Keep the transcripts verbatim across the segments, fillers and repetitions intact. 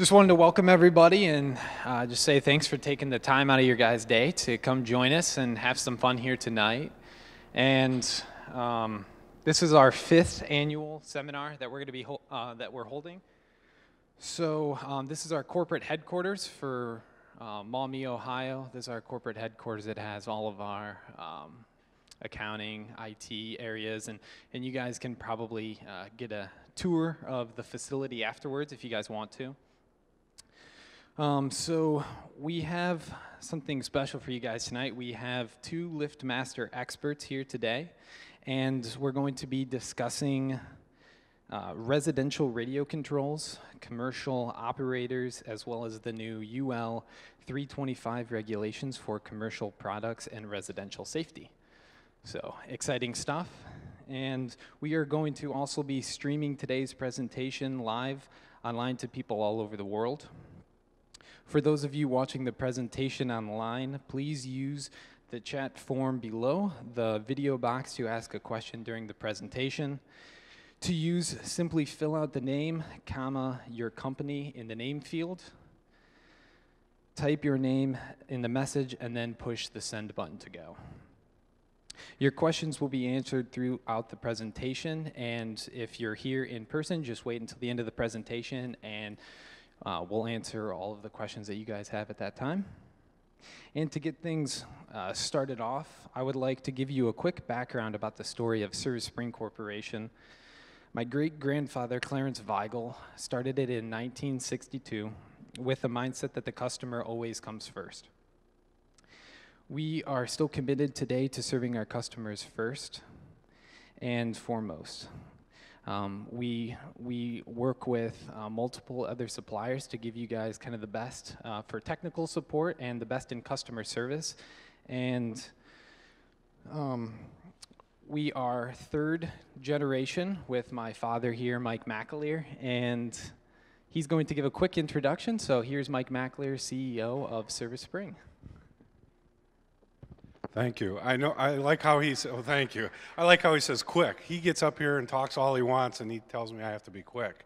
Just wanted to welcome everybody and uh, just say thanks for taking the time out of your guys' day to come join us and have some fun here tonight. And um, this is our fifth annual seminar that we're going to be uh, that we're holding. So um, this is our corporate headquarters for uh, Maumee, Ohio. This is our corporate headquarters. It has all of our um, accounting, I T areas, and and you guys can probably uh, get a tour of the facility afterwards if you guys want to. Um, so we have something special for you guys tonight. We have two LiftMaster experts here today, and we're going to be discussing uh, residential radio controls, commercial operators, as well as the new U L three twenty-five regulations for commercial products and residential safety. So exciting stuff. And we are going to also be streaming today's presentation live online to people all over the world. For those of you watching the presentation online, please use the chat form below the video box to ask a question during the presentation. To use, simply fill out the name, comma, your company in the name field, type your name in the message, and then push the send button to go. Your questions will be answered throughout the presentation, and if you're here in person, just wait until the end of the presentation and Uh, we'll answer all of the questions that you guys have at that time. And to get things uh, started off, I would like to give you a quick background about the story of Service Spring Corporation. My great-grandfather, Clarence Weigel, started it in nineteen sixty-two with the mindset that the customer always comes first. We are still committed today to serving our customers first and foremost. Um, we, we work with uh, multiple other suppliers to give you guys kind of the best uh, for technical support and the best in customer service. And um, we are third generation with my father here, Mike McAleer, and he's going to give a quick introduction. So here's Mike McAleer, C E O of Service Spring. Thank you. I know. I like how he says. Oh, thank you. I like how he says quick. He gets up here and talks all he wants, and he tells me I have to be quick.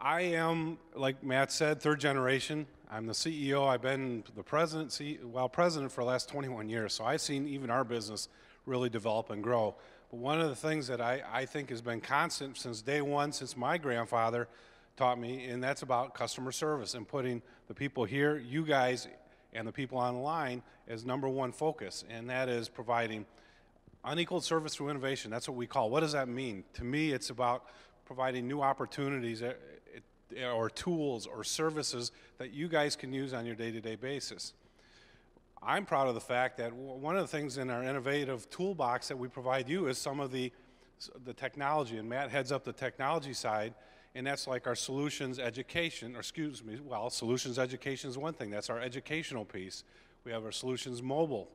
I am, like Matt said, third generation. I'm the C E O. I've been the president, well, president for the last twenty-one years. So I've seen even our business really develop and grow. But one of the things that I, I think has been constant since day one, since my grandfather taught me, and that's about customer service and putting the people here, you guys, and the people online as number one focus, and that is providing unequaled service through innovation. That's what we call. What does that mean? To me, it's about providing new opportunities or tools or services that you guys can use on your day-to-day basis. I'm proud of the fact that one of the things in our innovative toolbox that we provide you is some of the, the technology, and Matt heads up the technology side. And that's like our solutions education, or excuse me, well, solutions education is one thing. That's our educational piece. We have our solutions mobile.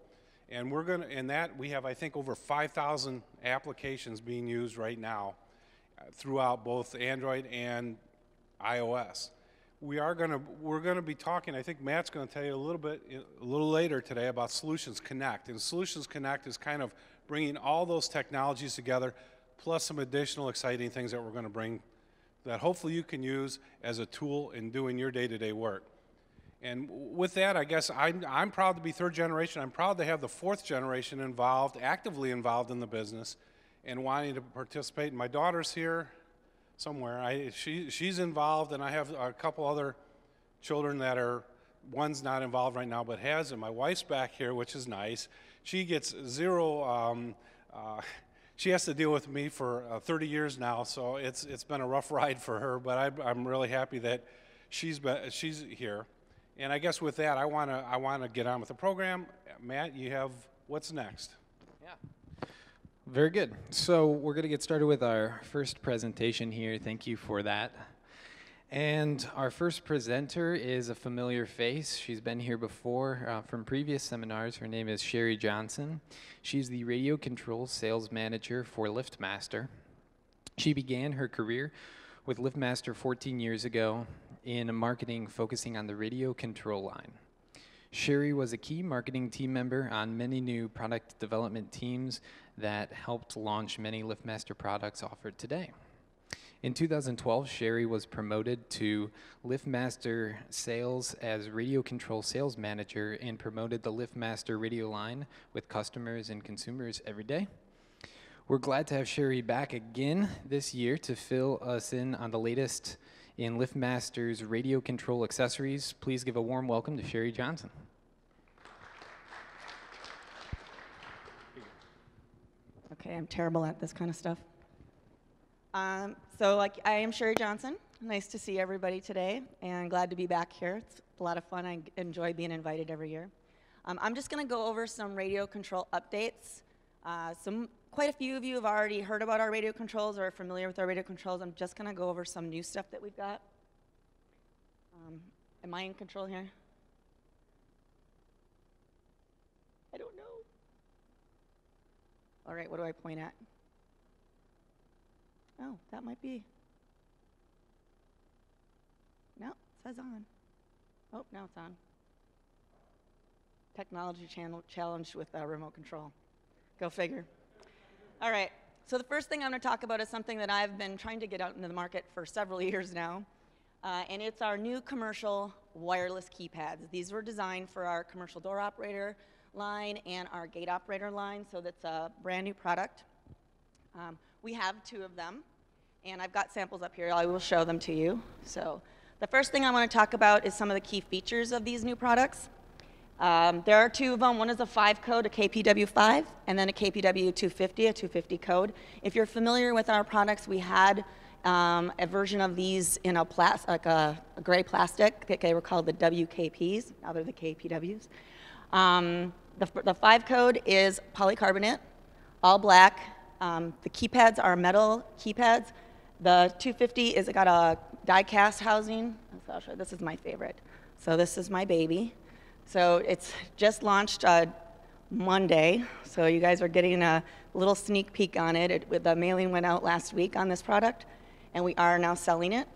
And we're going to, in that, we have, I think, over five thousand applications being used right now uh, throughout both Android and iOS. We are going to, we're going to be talking, I think Matt's going to tell you a little bit, a little later today about Solutions Connect. And Solutions Connect is kind of bringing all those technologies together, plus some additional exciting things that we're going to bring that hopefully you can use as a tool in doing your day-to-day work. And with that, I guess I'm, I'm proud to be third generation. I'm proud to have the fourth generation involved, actively involved in the business and wanting to participate. And my daughter's here somewhere. I, she, she's involved, and I have a couple other children that are, one's not involved right now but has, and my wife's back here, which is nice. She gets zero, um, uh, she has to deal with me for uh, thirty years now, so it's it's been a rough ride for her. But I, I'm really happy that she's been, she's here. And I guess with that, I wanna I wanna get on with the program. Matt, you have what's next? Yeah, very good. So we're gonna get started with our first presentation here. Thank you for that. And our first presenter is a familiar face. She's been here before uh, from previous seminars. Her name is Sherry Johnson. She's the radio control sales manager for LiftMaster. She began her career with LiftMaster fourteen years ago in marketing, focusing on the radio control line. Sherry was a key marketing team member on many new product development teams that helped launch many LiftMaster products offered today. In two thousand twelve, Sherry was promoted to LiftMaster Sales as Radio Control Sales Manager and promoted the LiftMaster radio line with customers and consumers every day. We're glad to have Sherry back again this year to fill us in on the latest in LiftMaster's radio control accessories. Please give a warm welcome to Sherry Johnson. Okay, I'm terrible at this kind of stuff. Um, so like, I am Sherry Johnson. Nice to see everybody today, and glad to be back here. It's a lot of fun. I enjoy being invited every year. Um, I'm just going to go over some radio control updates. Uh, some, quite a few of you have already heard about our radio controls or are familiar with our radio controls. I'm just going to go over some new stuff that we've got. Um, am I in control here? I don't know. All right, what do I point at? Oh, that might be. No, it says on. Oh, now it's on. Technology channel challenged with uh, remote control. Go figure. All right, so the first thing I'm going to talk about is something that I've been trying to get out into the market for several years now, uh, and it's our new commercial wireless keypads. These were designed for our commercial door operator line and our gate operator line, so that's a brand new product. Um, we have two of them, and I've got samples up here. I will show them to you. So the first thing I want to talk about is some of the key features of these new products. Um, there are two of them. One is a five code, a K P W five, and then a K P W two fifty, a two fifty code. If you're familiar with our products, we had um, a version of these in a, plas like a, a gray plastic. They were called the W K Ps. Now they're the K P Ws. Um, the, the five code is polycarbonate, all black. Um, the keypads are metal keypads. The two fifty is it got a die cast housing. This is my favorite. So this is my baby. So it's just launched uh, Monday. So you guys are getting a little sneak peek on it. It, it. The mailing went out last week on this product, and we are now selling it.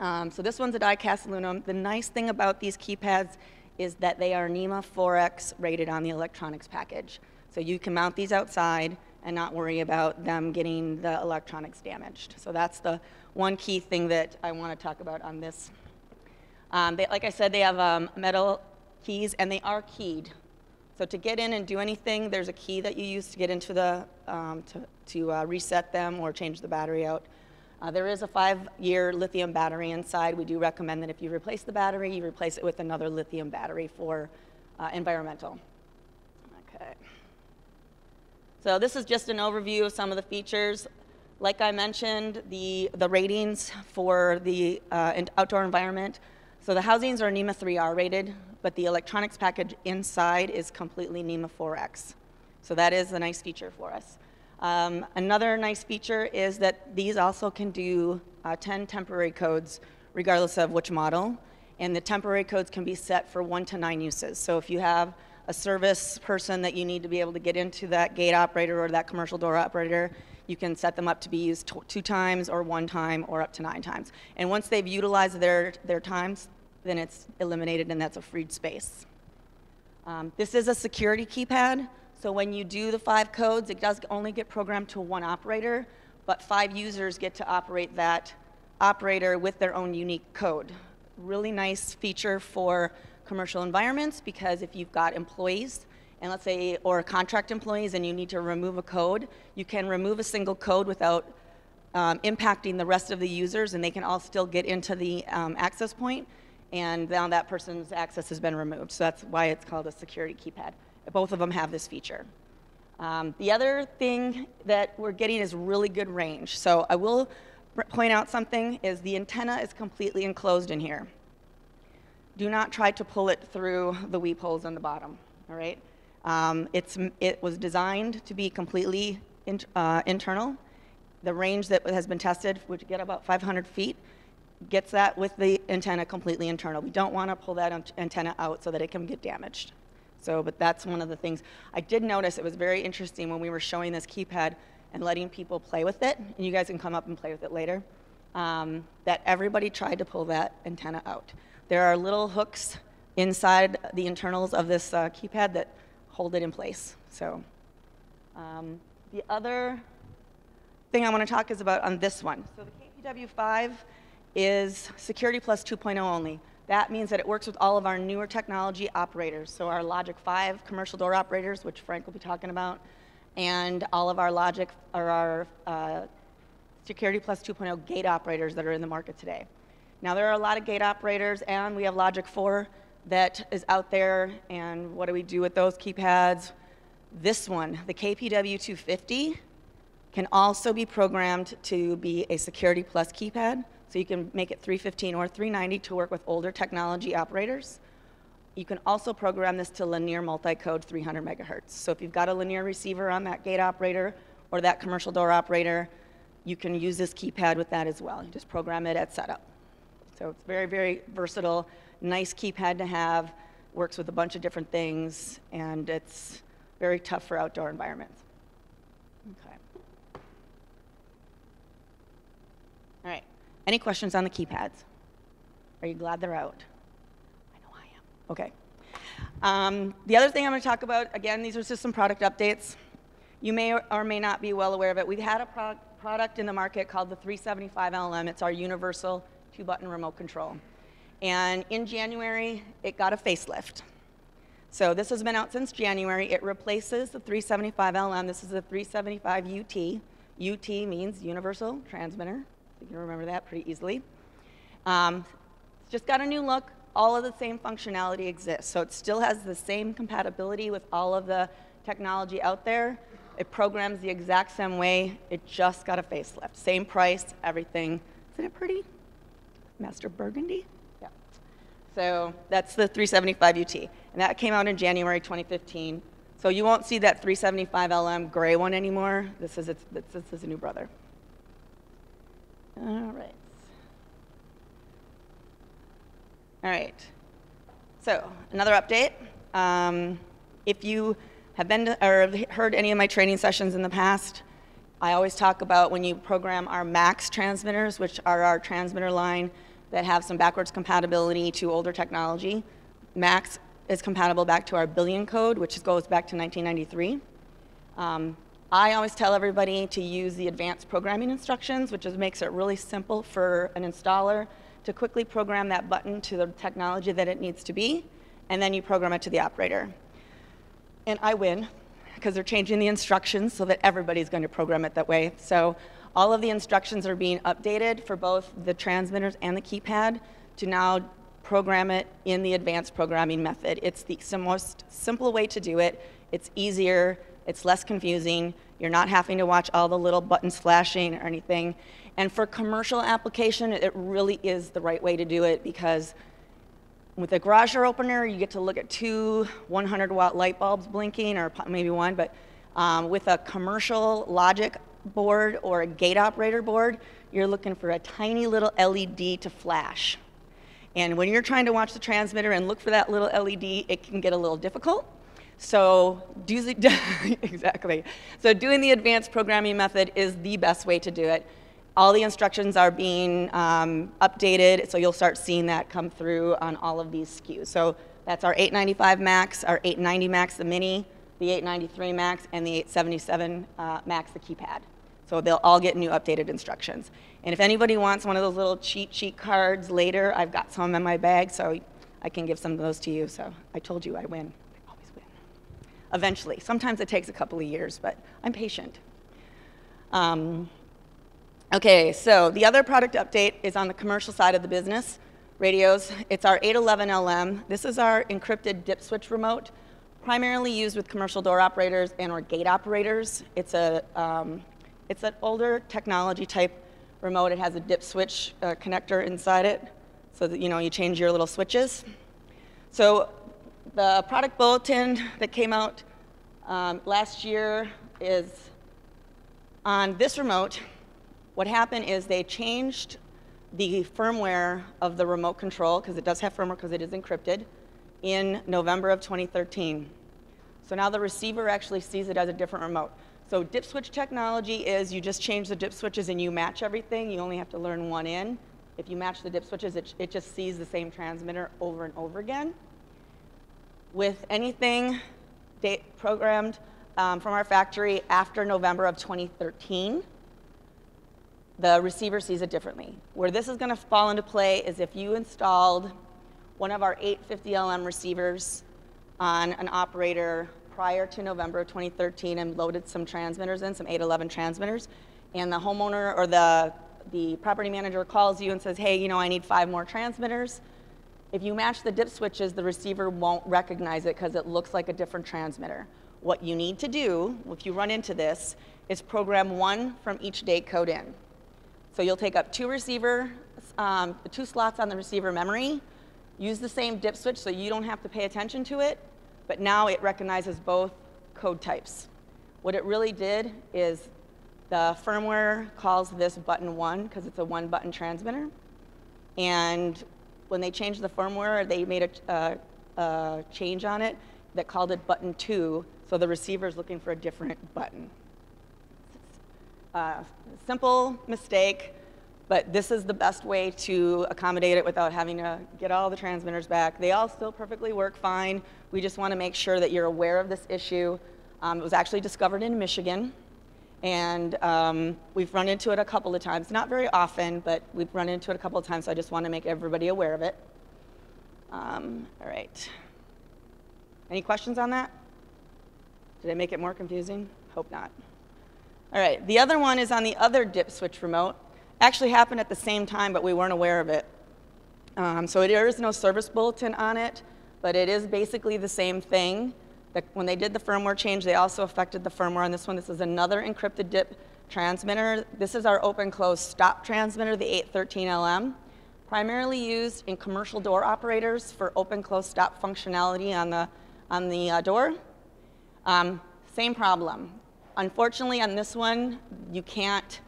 Um, so this one's a die cast aluminum. The nice thing about these keypads is that they are NEMA four X rated on the electronics package. So you can mount these outside and not worry about them getting the electronics damaged. So that's the one key thing that I want to talk about on this. Um, they, like I said, they have um, metal keys, and they are keyed. So to get in and do anything, there's a key that you use to get into the, um, to, to uh, reset them or change the battery out. Uh, there is a five year lithium battery inside. We do recommend that if you replace the battery, you replace it with another lithium battery for uh, environmental. Okay. So this is just an overview of some of the features. Like I mentioned, the, the ratings for the uh, outdoor environment. So the housings are NEMA three R rated, but the electronics package inside is completely NEMA four X. So that is a nice feature for us. Um, another nice feature is that these also can do uh, ten temporary codes, regardless of which model. And the temporary codes can be set for one to nine uses. So if you have a service person that you need to be able to get into that gate operator or that commercial door operator, you can set them up to be used two times or one time or up to nine times. And once they've utilized their, their times, then it's eliminated, and that's a freed space. Um, this is a security keypad. So when you do the five codes, it does only get programmed to one operator, but five users get to operate that operator with their own unique code. Really nice feature for commercial environments, because if you've got employees, and let's say, or contract employees, and you need to remove a code, you can remove a single code without um, impacting the rest of the users, and they can all still get into the um, access point, and now that person's access has been removed. So that's why it's called a security keypad. Both of them have this feature. Um, the other thing that we're getting is really good range. So I will point out something, is the antenna is completely enclosed in here. Do not try to pull it through the weep holes on the bottom, all right? Um, it's, it was designed to be completely in, uh, internal. The range that has been tested, which get about five hundred feet, gets that with the antenna completely internal. We don't want to pull that antenna out so that it can get damaged. So, but that's one of the things. I did notice it was very interesting when we were showing this keypad and letting people play with it, and you guys can come up and play with it later, um, that everybody tried to pull that antenna out. There are little hooks inside the internals of this uh, keypad that hold it in place. So um, the other thing I want to talk is about on this one. So the K P W five is Security Plus two point oh only. That means that it works with all of our newer technology operators. So our Logic five commercial door operators, which Frank will be talking about, and all of our Logic or our uh, Security Plus two point oh gate operators that are in the market today. Now there are a lot of gate operators, and we have Logic four that is out there. And what do we do with those keypads? This one, the K P W two fifty, can also be programmed to be a Security Plus keypad. So you can make it three fifteen or three ninety to work with older technology operators. You can also program this to linear multi-code three hundred megahertz. So if you've got a linear receiver on that gate operator or that commercial door operator, you can use this keypad with that as well. You just program it at setup. So it's very, very versatile, nice keypad to have, works with a bunch of different things, and it's very tough for outdoor environments. Okay. All right, any questions on the keypads? Are you glad they're out? Okay. Um, the other thing I'm going to talk about, again, these are just some product updates. You may or may not be well aware of it. We've had a pro product in the market called the three seventy-five L M. It's our universal two-button remote control. And in January, it got a facelift. So this has been out since January. It replaces the three seventy-five L M. This is the three seventy-five U T. U T means universal transmitter. You can remember that pretty easily. Um, it's just got a new look. All of the same functionality exists. So it still has the same compatibility with all of the technology out there. It programs the exact same way. It just got a facelift. Same price, everything. Isn't it pretty? Master Burgundy? Yeah. So that's the three seventy-five U T. And that came out in January twenty fifteen. So you won't see that three seventy-five L M gray one anymore. This is, its, this is a new brother. All right. All right, so another update. Um, if you have been to, or heard any of my training sessions in the past, I always talk about when you program our MAX transmitters, which are our transmitter line that have some backwards compatibility to older technology. MAX is compatible back to our billion code, which goes back to nineteen ninety-three. Um, I always tell everybody to use the advanced programming instructions, which is, makes it really simple for an installer to quickly program that button to the technology that it needs to be, and then you program it to the operator. And I win, because they're changing the instructions so that everybody's going to program it that way. So all of the instructions are being updated for both the transmitters and the keypad to now program it in the advanced programming method. It's the most simple way to do it. It's easier, it's less confusing. You're not having to watch all the little buttons flashing or anything. And for commercial application, it really is the right way to do it, because with a garage door opener, you get to look at two one hundred watt light bulbs blinking, or maybe one, but um, with a commercial logic board or a gate operator board, you're looking for a tiny little L E D to flash. And when you're trying to watch the transmitter and look for that little L E D, it can get a little difficult. So, do the, exactly. So doing the advanced programming method is the best way to do it. All the instructions are being um, updated, so you'll start seeing that come through on all of these S K Us. So that's our eight ninety-five Max, our eight ninety Max, the Mini, the eight ninety-three Max, and the eight seventy-seven uh, Max, the keypad. So they'll all get new updated instructions. And if anybody wants one of those little cheat sheet cards later, I've got some in my bag, so I can give some of those to you. So I told you I win. I always win. Eventually. Sometimes it takes a couple of years, but I'm patient. Um, Okay, so the other product update is on the commercial side of the business, radios. It's our eight eleven L M. This is our encrypted dip switch remote, primarily used with commercial door operators and or gate operators. It's, a, um, it's an older technology type remote. It has a dip switch uh, connector inside it, so that you know you change your little switches. So the product bulletin that came out um, last year is on this remote. What happened is they changed the firmware of the remote control, because it does have firmware because it is encrypted, in November of twenty thirteen. So now the receiver actually sees it as a different remote. So dip switch technology is you just change the dip switches and you match everything. You only have to learn one in. If you match the dip switches, it, it just sees the same transmitter over and over again. With anything programmed um, from our factory after November of twenty thirteen, the receiver sees it differently. Where this is going to fall into play is if you installed one of our eight fifty L M receivers on an operator prior to November twenty thirteen and loaded some transmitters in, some eight eleven transmitters, and the homeowner or the, the property manager calls you and says, hey, you know, I need five more transmitters. If you match the dip switches, the receiver won't recognize it because it looks like a different transmitter. What you need to do, if you run into this, is program one from each date code in. So you'll take up two receiver, um, two slots on the receiver memory, use the same dip switch so you don't have to pay attention to it, but now it recognizes both code types. What it really did is the firmware calls this button one because it's a one button transmitter. And when they changed the firmware, they made a, a, a change on it that called it button two, so the receiver is looking for a different button. Uh, simple mistake, but this is the best way to accommodate it without having to get all the transmitters back. They all still perfectly work fine. We just want to make sure that you're aware of this issue. Um, it was actually discovered in Michigan, and um, we've run into it a couple of times. Not very often, but we've run into it a couple of times, so I just want to make everybody aware of it. Um, all right. Any questions on that? Did I make it more confusing? Hope not. All right, the other one is on the other dip switch remote. Actually happened at the same time, but we weren't aware of it. Um, so there is no service bulletin on it, but it is basically the same thing. The, when they did the firmware change, they also affected the firmware on this one. This is another encrypted dip transmitter. This is our open-close stop transmitter, the eight thirteen L M, primarily used in commercial door operators for open-close stop functionality on the, on the uh, door. Um, same problem. Unfortunately, on this one, you can't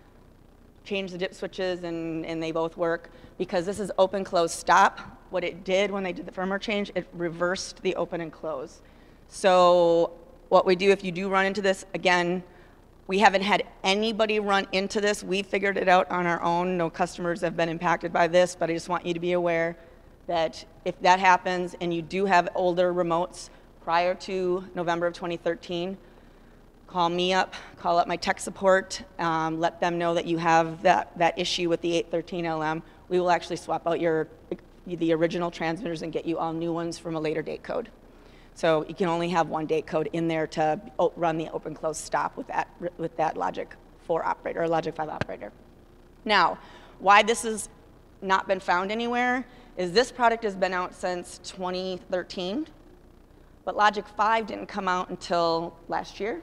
change the dip switches and, and they both work because this is open, close, stop. What it did when they did the firmware change, it reversed the open and close. So what we do if you do run into this, again, we haven't had anybody run into this. We figured it out on our own. No customers have been impacted by this, but I just want you to be aware that if that happens and you do have older remotes prior to November of twenty thirteen, call me up, call up my tech support, um, let them know that you have that, that issue with the eight thirteen L M. We will actually swap out your, the original transmitters and get you all new ones from a later date code. So you can only have one date code in there to run the open, close, stop with that, with that Logic four operator or Logic five operator. Now, why this has not been found anywhere is this product has been out since twenty thirteen, but Logic five didn't come out until last year.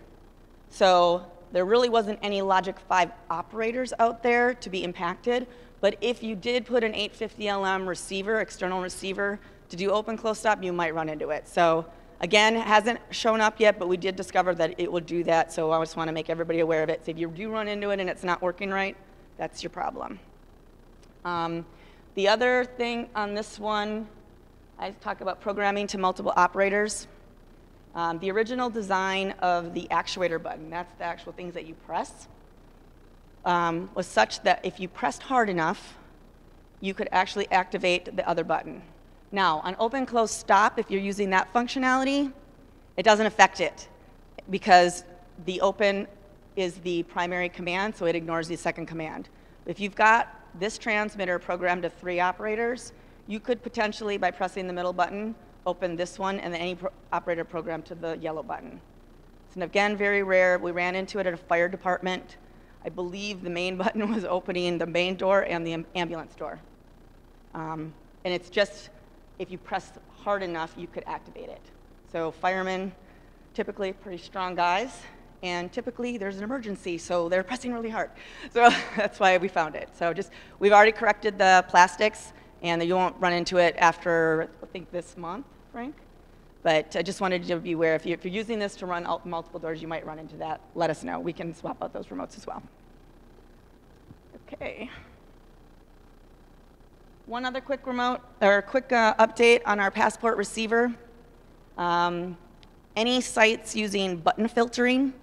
So there really wasn't any Logic five operators out there to be impacted. But if you did put an eight fifty L M receiver, external receiver, to do open, close, stop, you might run into it. So again, it hasn't shown up yet, but we did discover that it will do that. So I just want to make everybody aware of it. So if you do run into it and it's not working right, that's your problem. Um, the other thing on this one, I talk about programming to multiple operators. Um, the original design of the actuator button, that's the actual things that you press, um, was such that if you pressed hard enough, you could actually activate the other button. Now, on open, close, stop, if you're using that functionality, it doesn't affect it because the open is the primary command, so it ignores the second command. If you've got this transmitter programmed to three operators, you could potentially, by pressing the middle button, open this one and then any pro operator program to the yellow button. So again, very rare. We ran into it at a fire department. I believe the main button was opening the main door and the ambulance door. Um, and it's just, if you press hard enough, you could activate it. So firemen, typically pretty strong guys, and typically there's an emergency, so they're pressing really hard. So that's why we found it. So just, we've already corrected the plastics, and you won't run into it after, I think, this month, Frank. But I just wanted you to be aware, if, you, if you're using this to run multiple doors, you might run into that. Let us know. We can swap out those remotes as well. OK. One other quick remote, or quick uh, update on our Passport receiver. Um, any sites using button filtering,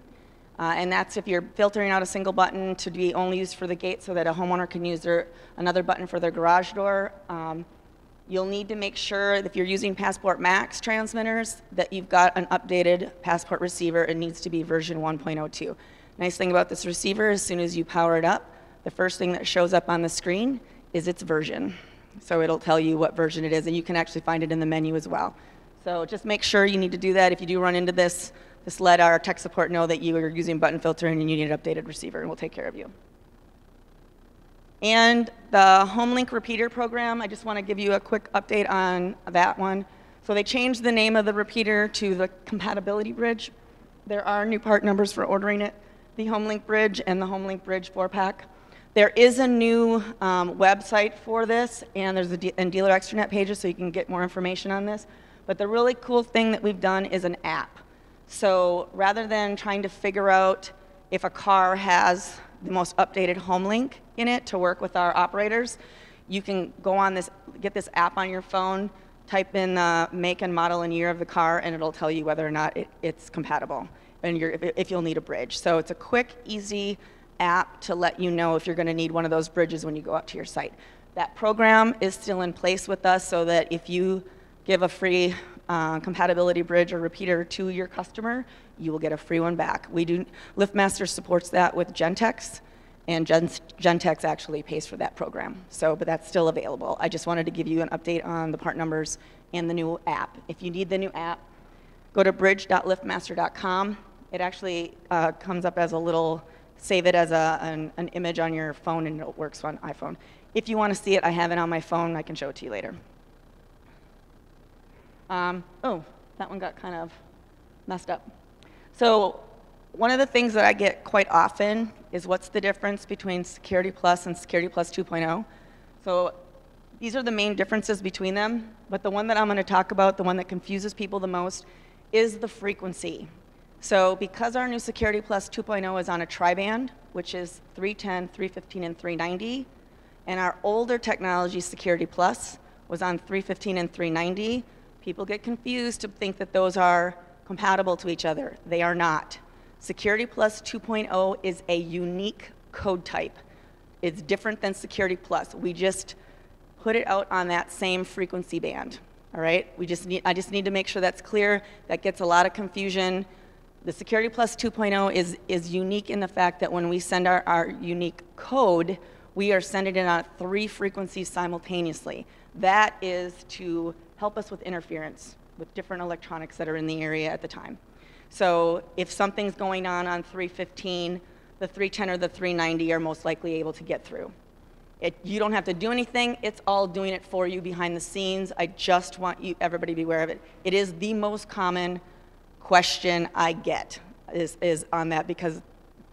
Uh, and that's if you're filtering out a single button to be only used for the gate so that a homeowner can use their, another button for their garage door. Um, you'll need to make sure that if you're using Passport MAX transmitters that you've got an updated Passport receiver. It needs to be version one point oh two. Nice thing about this receiver, as soon as you power it up, the first thing that shows up on the screen is its version. So it'll tell you what version it is, and you can actually find it in the menu as well. So just make sure you need to do that. If you do run into this, just let our tech support know that you are using button filter and you need an updated receiver, and we'll take care of you. And the HomeLink repeater program, I just want to give you a quick update on that one. So they changed the name of the repeater to the compatibility bridge. There are new part numbers for ordering it, the HomeLink bridge and the HomeLink bridge four pack. There is a new um, website for this, and there's a de and dealer extranet pages, so you can get more information on this. But the really cool thing that we've done is an app. So rather than trying to figure out if a car has the most updated HomeLink in it to work with our operators, you can go on this, get this app on your phone, type in the make and model and year of the car, and it'll tell you whether or not it, it's compatible and you're, if you'll need a bridge. So it's a quick, easy app to let you know if you're going to need one of those bridges when you go out to your site. That program is still in place with us, so that if you give a free uh, compatibility bridge or repeater to your customer, you will get a free one back. We do, LiftMaster supports that with Gentex, and Gen, Gentex actually pays for that program. So, but that's still available. I just wanted to give you an update on the part numbers and the new app. If you need the new app, go to bridge dot liftmaster dot com. It actually uh, comes up as a little, save it as a, an, an image on your phone, and it works on iPhone. If you want to see it, I have it on my phone. I can show it to you later. Um, oh, that one got kind of messed up. So one of the things that I get quite often is what's the difference between Security Plus and Security Plus two point oh. So these are the main differences between them, but the one that I'm going to talk about, the one that confuses people the most, is the frequency. So because our new Security Plus two point oh is on a tri-band, which is three ten, three fifteen, and three ninety, and our older technology Security Plus was on three fifteen and three ninety, people get confused to think that those are compatible to each other. They are not. Security Plus two point oh is a unique code type. It's different than Security Plus. We just put it out on that same frequency band, all right? We just need, I just need to make sure that's clear. That gets a lot of confusion. The Security Plus two point oh is, is unique in the fact that when we send our, our unique code, we are sending it on three frequencies simultaneously. That is to help us with interference with different electronics that are in the area at the time. So if something's going on on three fifteen, the three ten or the three ninety are most likely able to get through. It, you don't have to do anything. It's all doing it for you behind the scenes. I just want you, everybody, to be aware of it. It is the most common question I get is, is on that, because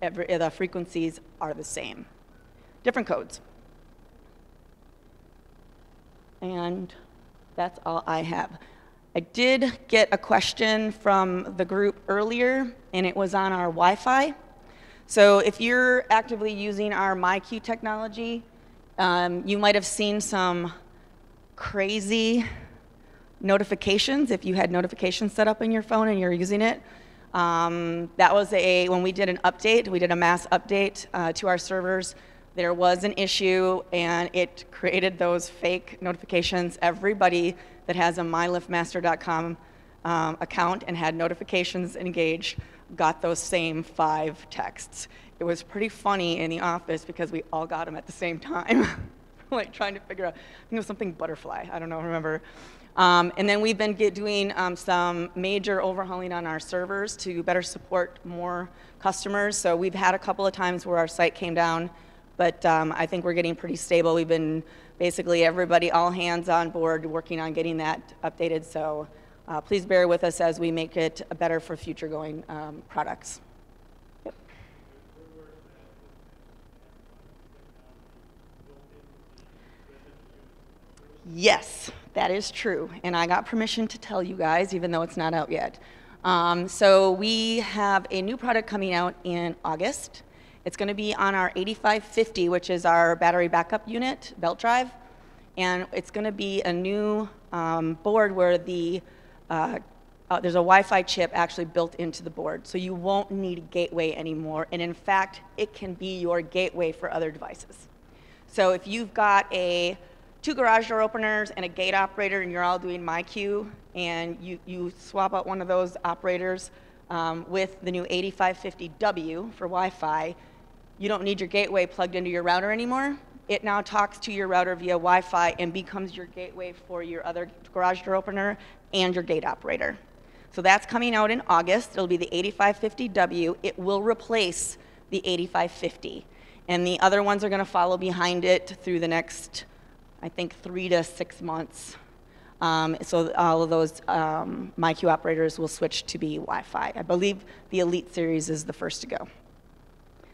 every, the frequencies are the same. Different codes. And that's all I have. I did get a question from the group earlier, and it was on our Wi-Fi. So if you're actively using our MyQ technology, um, you might have seen some crazy notifications if you had notifications set up in your phone and you're using it. Um, that was a, when we did an update, we did a mass update uh, to our servers, there was an issue, and it created those fake notifications. Everybody that has a My Lift Master dot com um, account and had notifications engaged got those same five texts. It was pretty funny in the office because we all got them at the same time, like trying to figure out, I think it was something butterfly, I don't know, remember. Um, and then we've been get doing um, some major overhauling on our servers to better support more customers. So we've had a couple of times where our site came down, but um, I think we're getting pretty stable. We've been basically everybody, all hands on board, working on getting that updated. So uh, please bear with us as we make it better for future going um, products. Yep. Yes. That is true, and I got permission to tell you guys, even though it's not out yet. Um, so we have a new product coming out in August. It's going to be on our eighty-five fifty, which is our battery backup unit, belt drive, and it's going to be a new um, board where the uh, uh, there's a Wi-Fi chip actually built into the board, so you won't need a gateway anymore, and in fact, it can be your gateway for other devices. So if you've got a two garage door openers and a gate operator, and you're all doing MyQ, and you, you swap out one of those operators um, with the new eighty-five fifty W for Wi-Fi, you don't need your gateway plugged into your router anymore. It now talks to your router via Wi-Fi and becomes your gateway for your other garage door opener and your gate operator. So that's coming out in August. It'll be the eighty-five fifty W. It will replace the eighty-five fifty. And the other ones are going to follow behind it through the next, I think, three to six months. Um, so all of those um, MyQ operators will switch to be Wi-Fi. I believe the Elite Series is the first to go.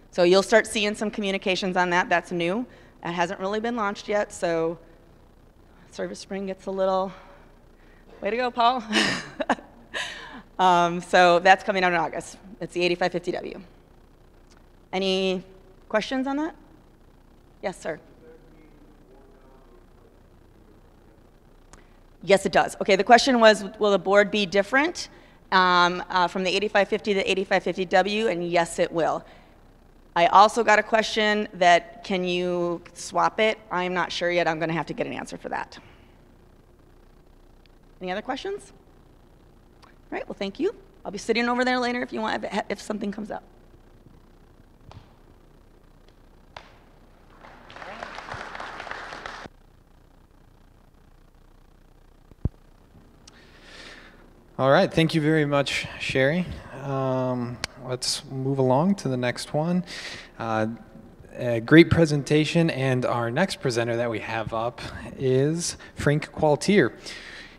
So you'll start seeing some communications on that. That's new. It hasn't really been launched yet, so Service Spring gets a little, way to go, Paul. um, so that's coming out in August. It's the eighty-five fifty W. Any questions on that? Yes, sir. Yes, it does. Okay, the question was, will the board be different um, uh, from the eighty-five fifty to the eighty-five fifty W? And yes, it will. I also got a question that, can you swap it? I'm not sure yet. I'm going to have to get an answer for that. Any other questions? All right, well, thank you. I'll be sitting over there later if you want, if something comes up. All right, thank you very much, Sherry. Um, let's move along to the next one. Uh, a great presentation, and our next presenter that we have up is Frank Qualtier.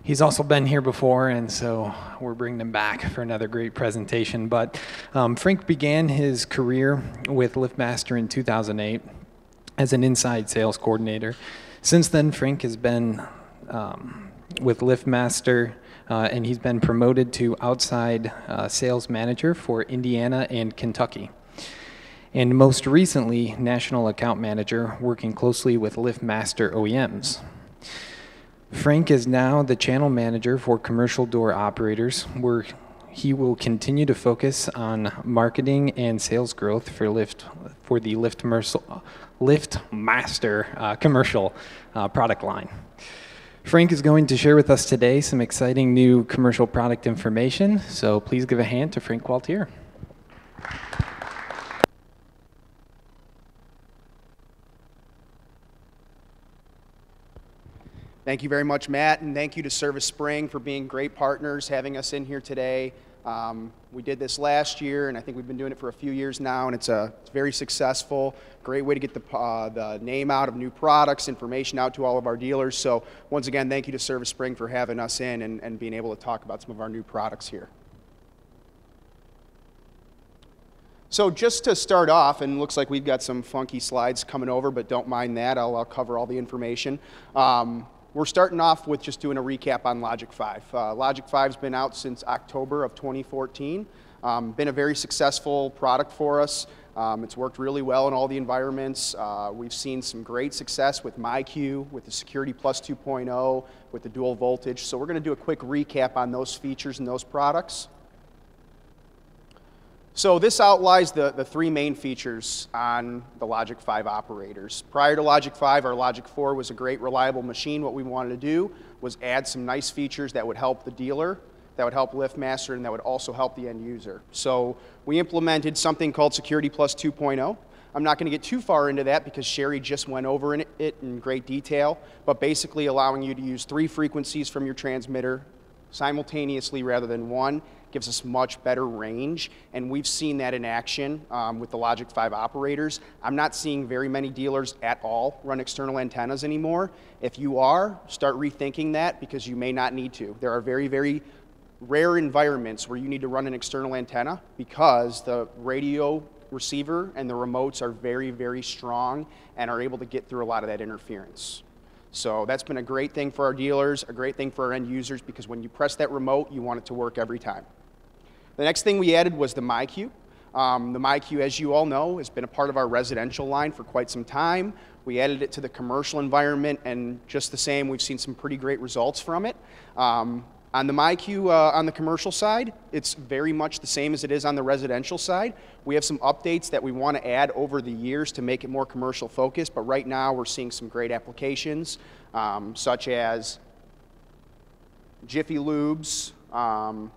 He's also been here before, and so we're bringing him back for another great presentation. But um, Frank began his career with LiftMaster in two thousand eight as an inside sales coordinator. Since then, Frank has been um, with LiftMaster, Uh, and he's been promoted to outside uh, sales manager for Indiana and Kentucky. And most recently, national account manager, working closely with LiftMaster O E Ms. Frank is now the channel manager for commercial door operators, where he will continue to focus on marketing and sales growth for Lift, for the Liftmaster, LiftMaster uh, commercial uh, product line. Frank is going to share with us today some exciting new commercial product information, so please give a hand to Frank Qualtier. Thank you very much, Matt, and thank you to Service Spring for being great partners, having us in here today. Um, we did this last year, and I think we've been doing it for a few years now, and it's a it's very successful, great way to get the, uh, the name out of new products, information out to all of our dealers. So once again, thank you to Service Spring for having us in and, and being able to talk about some of our new products here. So just to start off, and it looks like we've got some funky slides coming over, but don't mind that. I'll, I'll cover all the information. Um, We're starting off with just doing a recap on Logic five. Uh, Logic five's been out since October of twenty fourteen. Um, been a very successful product for us. Um, it's worked really well in all the environments. Uh, we've seen some great success with MyQ, with the Security Plus two point oh, with the dual voltage. So we're going to do a quick recap on those features and those products. So this outlines the, the three main features on the Logic five operators. Prior to Logic five, our Logic four was a great, reliable machine. What we wanted to do was add some nice features that would help the dealer, that would help LiftMaster, and that would also help the end user. So we implemented something called Security Plus two point oh. I'm not going to get too far into that because Sherry just went over in it in great detail, but basically allowing you to use three frequencies from your transmitter simultaneously rather than one gives us much better range, and we've seen that in action um, with the Logic five operators. I'm not seeing very many dealers at all run external antennas anymore. If you are, start rethinking that because you may not need to. There are very, very rare environments where you need to run an external antenna because the radio receiver and the remotes are very, very strong and are able to get through a lot of that interference. So that's been a great thing for our dealers, a great thing for our end users, because when you press that remote, you want it to work every time. The next thing we added was the MyQ. Um, the MyQ, as you all know, has been a part of our residential line for quite some time. We added it to the commercial environment, and just the same, we've seen some pretty great results from it. Um, on the MyQ, uh, on the commercial side, it's very much the same as it is on the residential side. We have some updates that we want to add over the years to make it more commercial focused, but right now we're seeing some great applications, um, such as Jiffy Lubes, um,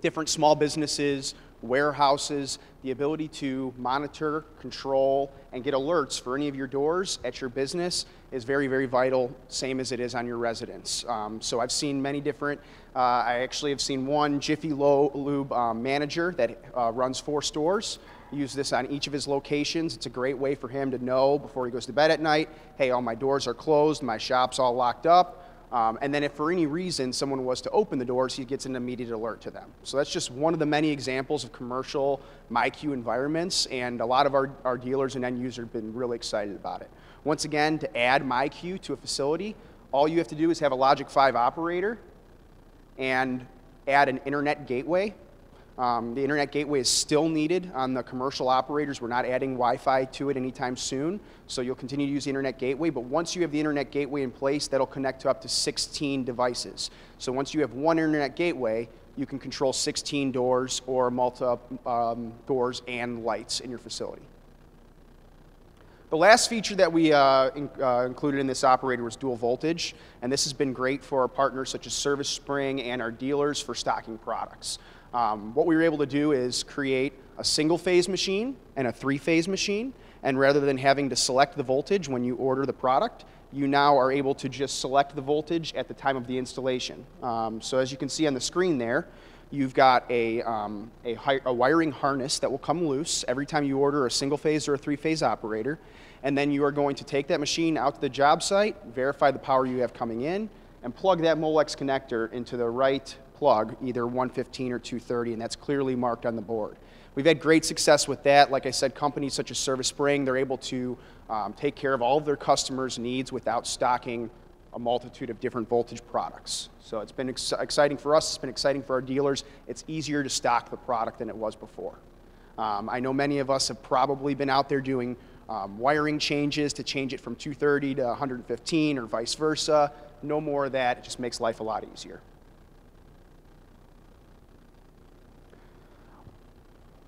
different small businesses, warehouses. the ability to monitor, control, and get alerts for any of your doors at your business is very, very vital, same as it is on your residence. Um, so I've seen many different, uh, I actually have seen one Jiffy Lube um, manager that uh, runs four stores, use this on each of his locations. It's a great way for him to know before he goes to bed at night, hey, all my doors are closed, my shop's all locked up. Um, and then if for any reason someone was to open the doors, he gets an immediate alert to them. So that's just one of the many examples of commercial MyQ environments, and a lot of our, our dealers and end users have been really excited about it. Once again, to add MyQ to a facility, all you have to do is have a Logic five operator and add an internet gateway. Um, the internet gateway is still needed on the commercial operators. We're not adding Wi-Fi to it anytime soon, so you'll continue to use the internet gateway, but once you have the internet gateway in place, that'll connect to up to sixteen devices. So once you have one internet gateway, you can control sixteen doors or multi um, doors and lights in your facility. The last feature that we uh, in, uh, included in this operator was dual voltage, and this has been great for our partners such as Service Spring and our dealers for stocking products. Um, what we were able to do is create a single phase machine and a three phase machine, and rather than having to select the voltage when you order the product, you now are able to just select the voltage at the time of the installation. Um, so as you can see on the screen there, you've got a, um, a, a wiring harness that will come loose every time you order a single phase or a three phase operator, and then you are going to take that machine out to the job site, verify the power you have coming in, and plug that Molex connector into the right plug, either one fifteen or two thirty, and that's clearly marked on the board. We've had great success with that. Like I said, companies such as Service Spring, they're able to um, take care of all of their customers' needs without stocking a multitude of different voltage products. So it's been ex exciting for us, it's been exciting for our dealers. It's easier to stock the product than it was before. Um, I know many of us have probably been out there doing um, wiring changes to change it from two thirty to one fifteen or vice versa. No more of that, it just makes life a lot easier.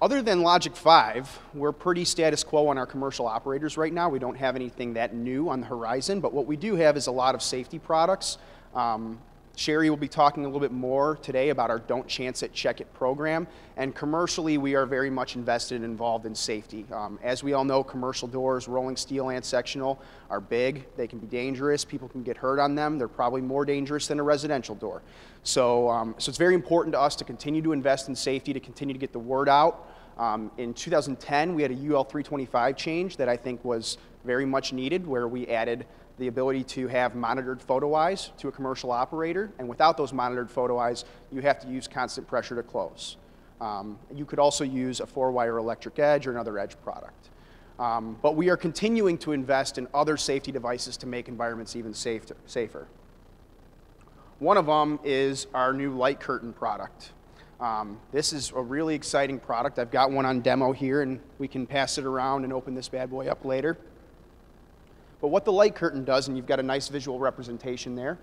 Other than Logic five, we're pretty status quo on our commercial operators right now. We don't have anything that new on the horizon, but what we do have is a lot of safety products. Um, Sherry will be talking a little bit more today about our Don't Chance It, Check It program, and commercially we are very much invested and involved in safety. Um, as we all know, commercial doors, rolling steel and sectional, are big, they can be dangerous, people can get hurt on them, they're probably more dangerous than a residential door. So, um, so it's very important to us to continue to invest in safety, to continue to get the word out. Um, in two thousand ten, we had a U L three twenty-five change that I think was very much needed, where we added the ability to have monitored photo eyes to a commercial operator, and without those monitored photo eyes, you have to use constant pressure to close. Um, you could also use a four-wire electric edge or another edge product. Um, but we are continuing to invest in other safety devices to make environments even safe to, safer. One of them is our new light curtain product. Um, this is a really exciting product. I've got one on demo here, and we can pass it around and open this bad boy up later. But what the light curtain does, and you've got a nice visual representation there,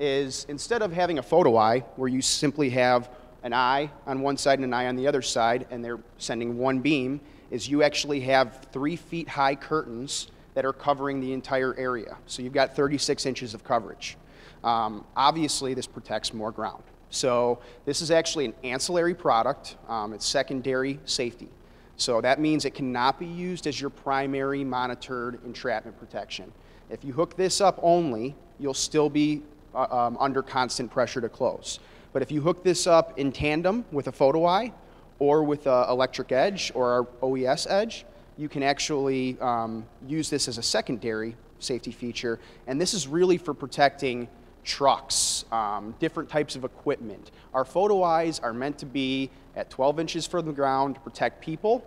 is instead of having a photo eye where you simply have an eye on one side and an eye on the other side and they're sending one beam, is you actually have three feet high curtains that are covering the entire area. So you've got thirty-six inches of coverage. Um, obviously this protects more ground. So this is actually an ancillary product. Um, it's secondary safety. So that means it cannot be used as your primary monitored entrapment protection. If you hook this up only, you'll still be uh, um, under constant pressure to close. But if you hook this up in tandem with a photo eye or with an electric edge or our O E S edge, you can actually um, use this as a secondary safety feature. And this is really for protecting trucks, um, different types of equipment. Our photo eyes are meant to be at twelve inches from the ground to protect people.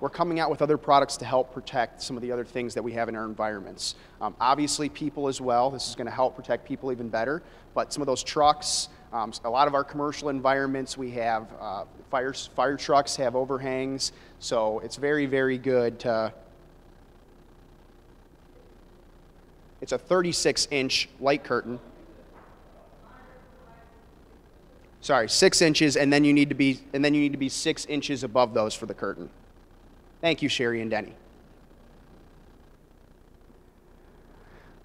We're coming out with other products to help protect some of the other things that we have in our environments. Um, obviously people as well, this is going to help protect people even better, but some of those trucks, um, a lot of our commercial environments we have, uh, fire, fire trucks have overhangs, so it's very, very good to. It's a thirty-six inch light curtain. Sorry, six inches, and then you need to be, and then you need to be six inches above those for the curtain. Thank you, Sherry and Denny.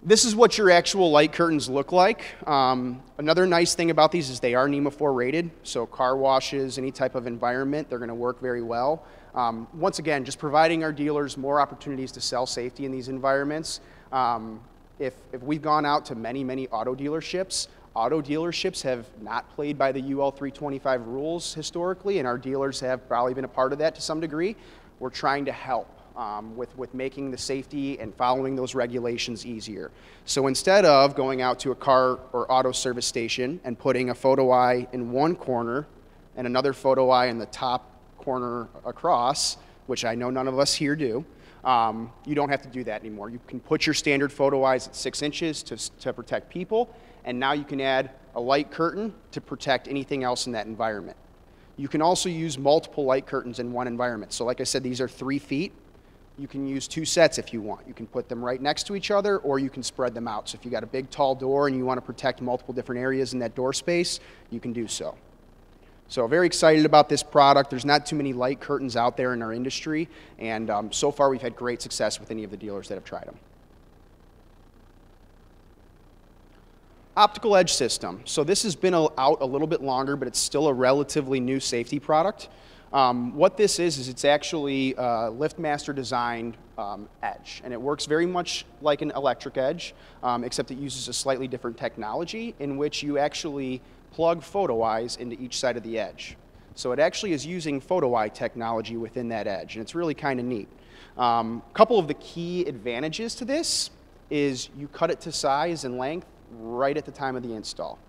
This is what your actual light curtains look like. Um, another nice thing about these is they are NEMA four rated, so car washes, any type of environment, they're going to work very well. Um, once again, just providing our dealers more opportunities to sell safety in these environments. Um, if, if we've gone out to many, many auto dealerships, auto dealerships have not played by the U L three twenty-five rules historically, and our dealers have probably been a part of that to some degree. We're trying to help um, with, with making the safety and following those regulations easier. So instead of going out to a car or auto service station and putting a photo eye in one corner and another photo eye in the top corner across, which I know none of us here do, um, you don't have to do that anymore. You can put your standard photo eyes at six inches to, to protect people. And now you can add a light curtain to protect anything else in that environment. You can also use multiple light curtains in one environment. So like I said, these are three feet. You can use two sets if you want. You can put them right next to each other, or you can spread them out. So if you got a big tall door and you want to protect multiple different areas in that door space, you can do so. So very excited about this product. There's not too many light curtains out there in our industry. And um, so far we've had great success with any of the dealers that have tried them. Optical edge system. So this has been out a little bit longer, but it's still a relatively new safety product. Um, what this is, is it's actually uh, LiftMaster designed um, edge, and it works very much like an electric edge, um, except it uses a slightly different technology in which you actually plug photo eyes into each side of the edge. So it actually is using photo eye technology within that edge, and it's really kind of neat. Um, a couple of the key advantages to this is you cut it to size and length right at the time of the install.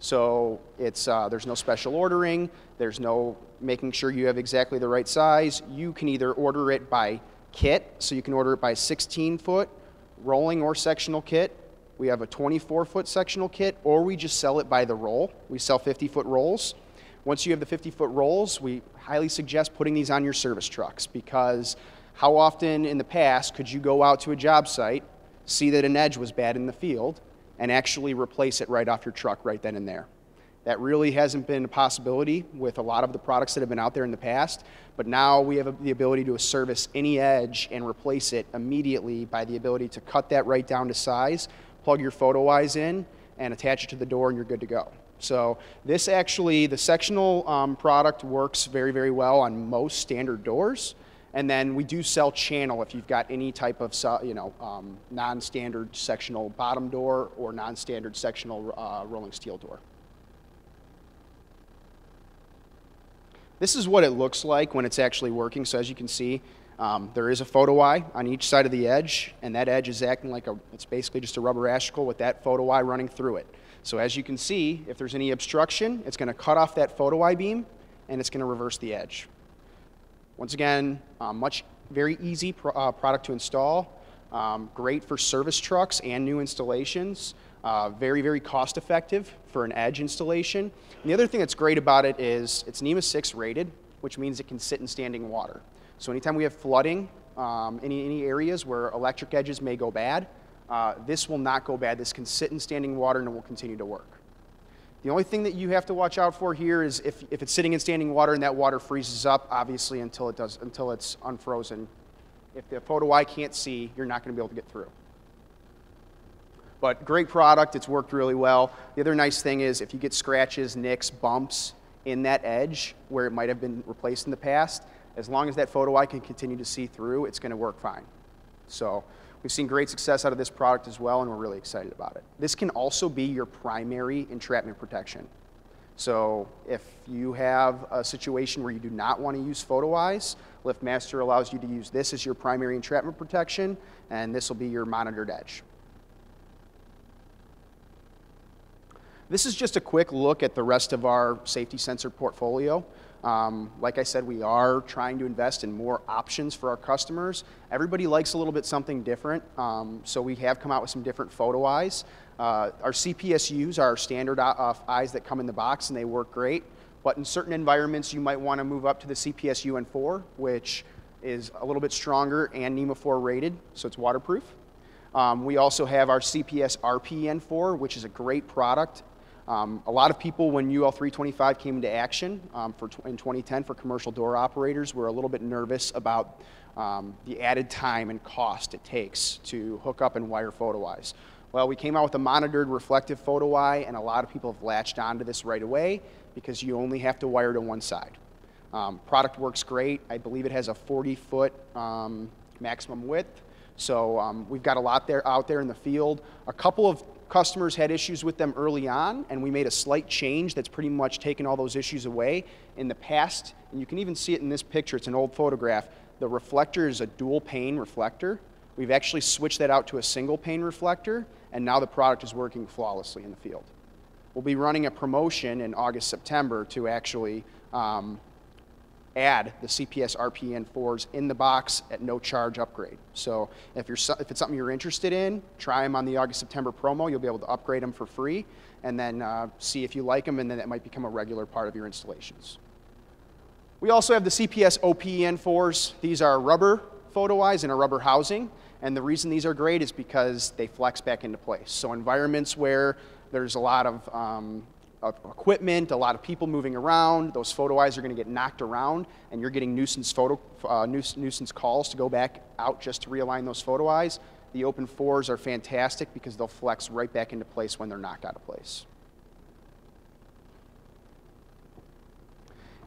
So it's, uh, there's no special ordering, there's no making sure you have exactly the right size. You can either order it by kit, so you can order it by sixteen foot rolling or sectional kit. We have a twenty-four foot sectional kit, or we just sell it by the roll. We sell fifty foot rolls. Once you have the fifty foot rolls, we highly suggest putting these on your service trucks, because how often in the past could you go out to a job site, see that an edge was bad in the field, and actually replace it right off your truck right then and there? That really hasn't been a possibility with a lot of the products that have been out there in the past, but now we have the ability to service any edge and replace it immediately by the ability to cut that right down to size, plug your photo eyes in, and attach it to the door, and you're good to go. So this actually, the sectional um, product works very, very well on most standard doors. And then we do sell channel if you've got any type of, you know, um, non-standard sectional bottom door or non-standard sectional uh, rolling steel door. This is what it looks like when it's actually working. So as you can see, um, there is a photo eye on each side of the edge, and that edge is acting like a, it's basically just a rubber asterisk with that photo eye running through it. So as you can see, if there's any obstruction, it's gonna cut off that photo eye beam, and it's gonna reverse the edge. Once again, um, much very easy pro uh, product to install, um, great for service trucks and new installations, uh, very, very cost effective for an edge installation. And the other thing that's great about it is it's NEMA six rated, which means it can sit in standing water. So anytime we have flooding, um, any, any areas where electric edges may go bad, uh, this will not go bad. This can sit in standing water and it will continue to work. The only thing that you have to watch out for here is if, if it's sitting in standing water and that water freezes up, obviously, until it does, until it's unfrozen. If the photo eye can't see, you're not going to be able to get through. But great product. It's worked really well. The other nice thing is if you get scratches, nicks, bumps in that edge where it might have been replaced in the past, as long as that photo eye can continue to see through, it's going to work fine. So we've seen great success out of this product as well, and we're really excited about it. This can also be your primary entrapment protection. So if you have a situation where you do not want to use photo eyes, LiftMaster allows you to use this as your primary entrapment protection, and this will be your monitored edge. This is just a quick look at the rest of our safety sensor portfolio. Um, like I said, we are trying to invest in more options for our customers. Everybody likes a little bit something different, um, so we have come out with some different photo eyes. Uh, our C P S Us are our standard uh, eyes that come in the box, and they work great. But in certain environments, you might want to move up to the C P S U N four, which is a little bit stronger and NEMA four rated, so it's waterproof. Um, we also have our C P S R P N four, which is a great product. Um, a lot of people, when U L three twenty-five came into action um, for in twenty ten for commercial door operators, were a little bit nervous about um, the added time and cost it takes to hook up and wire photo eyes. Well, we came out with a monitored reflective photo eye, and a lot of people have latched onto this right away because you only have to wire to one side. Um, product works great. I believe it has a forty foot um, maximum width. So um, we've got a lot there out there in the field. A couple of customers had issues with them early on, and we made a slight change that's pretty much taken all those issues away. In the past, and you can even see it in this picture, it's an old photograph, the reflector is a dual pane reflector. We've actually switched that out to a single pane reflector, and now the product is working flawlessly in the field. We'll be running a promotion in August, September to actually um, add the C P S R P N fours in the box at no charge upgrade. So if, you're, if it's something you're interested in, try them on the August, September promo. You'll be able to upgrade them for free and then uh, see if you like them, and then that might become a regular part of your installations. We also have the C P S O P N fours. These are rubber photo eyes in a rubber housing, and the reason these are great is because they flex back into place. So environments where there's a lot of um, of equipment, a lot of people moving around, those photo eyes are going to get knocked around, and you're getting nuisance photo uh, nuisance calls to go back out just to realign those photo eyes. The open fours are fantastic because they'll flex right back into place when they're knocked out of place.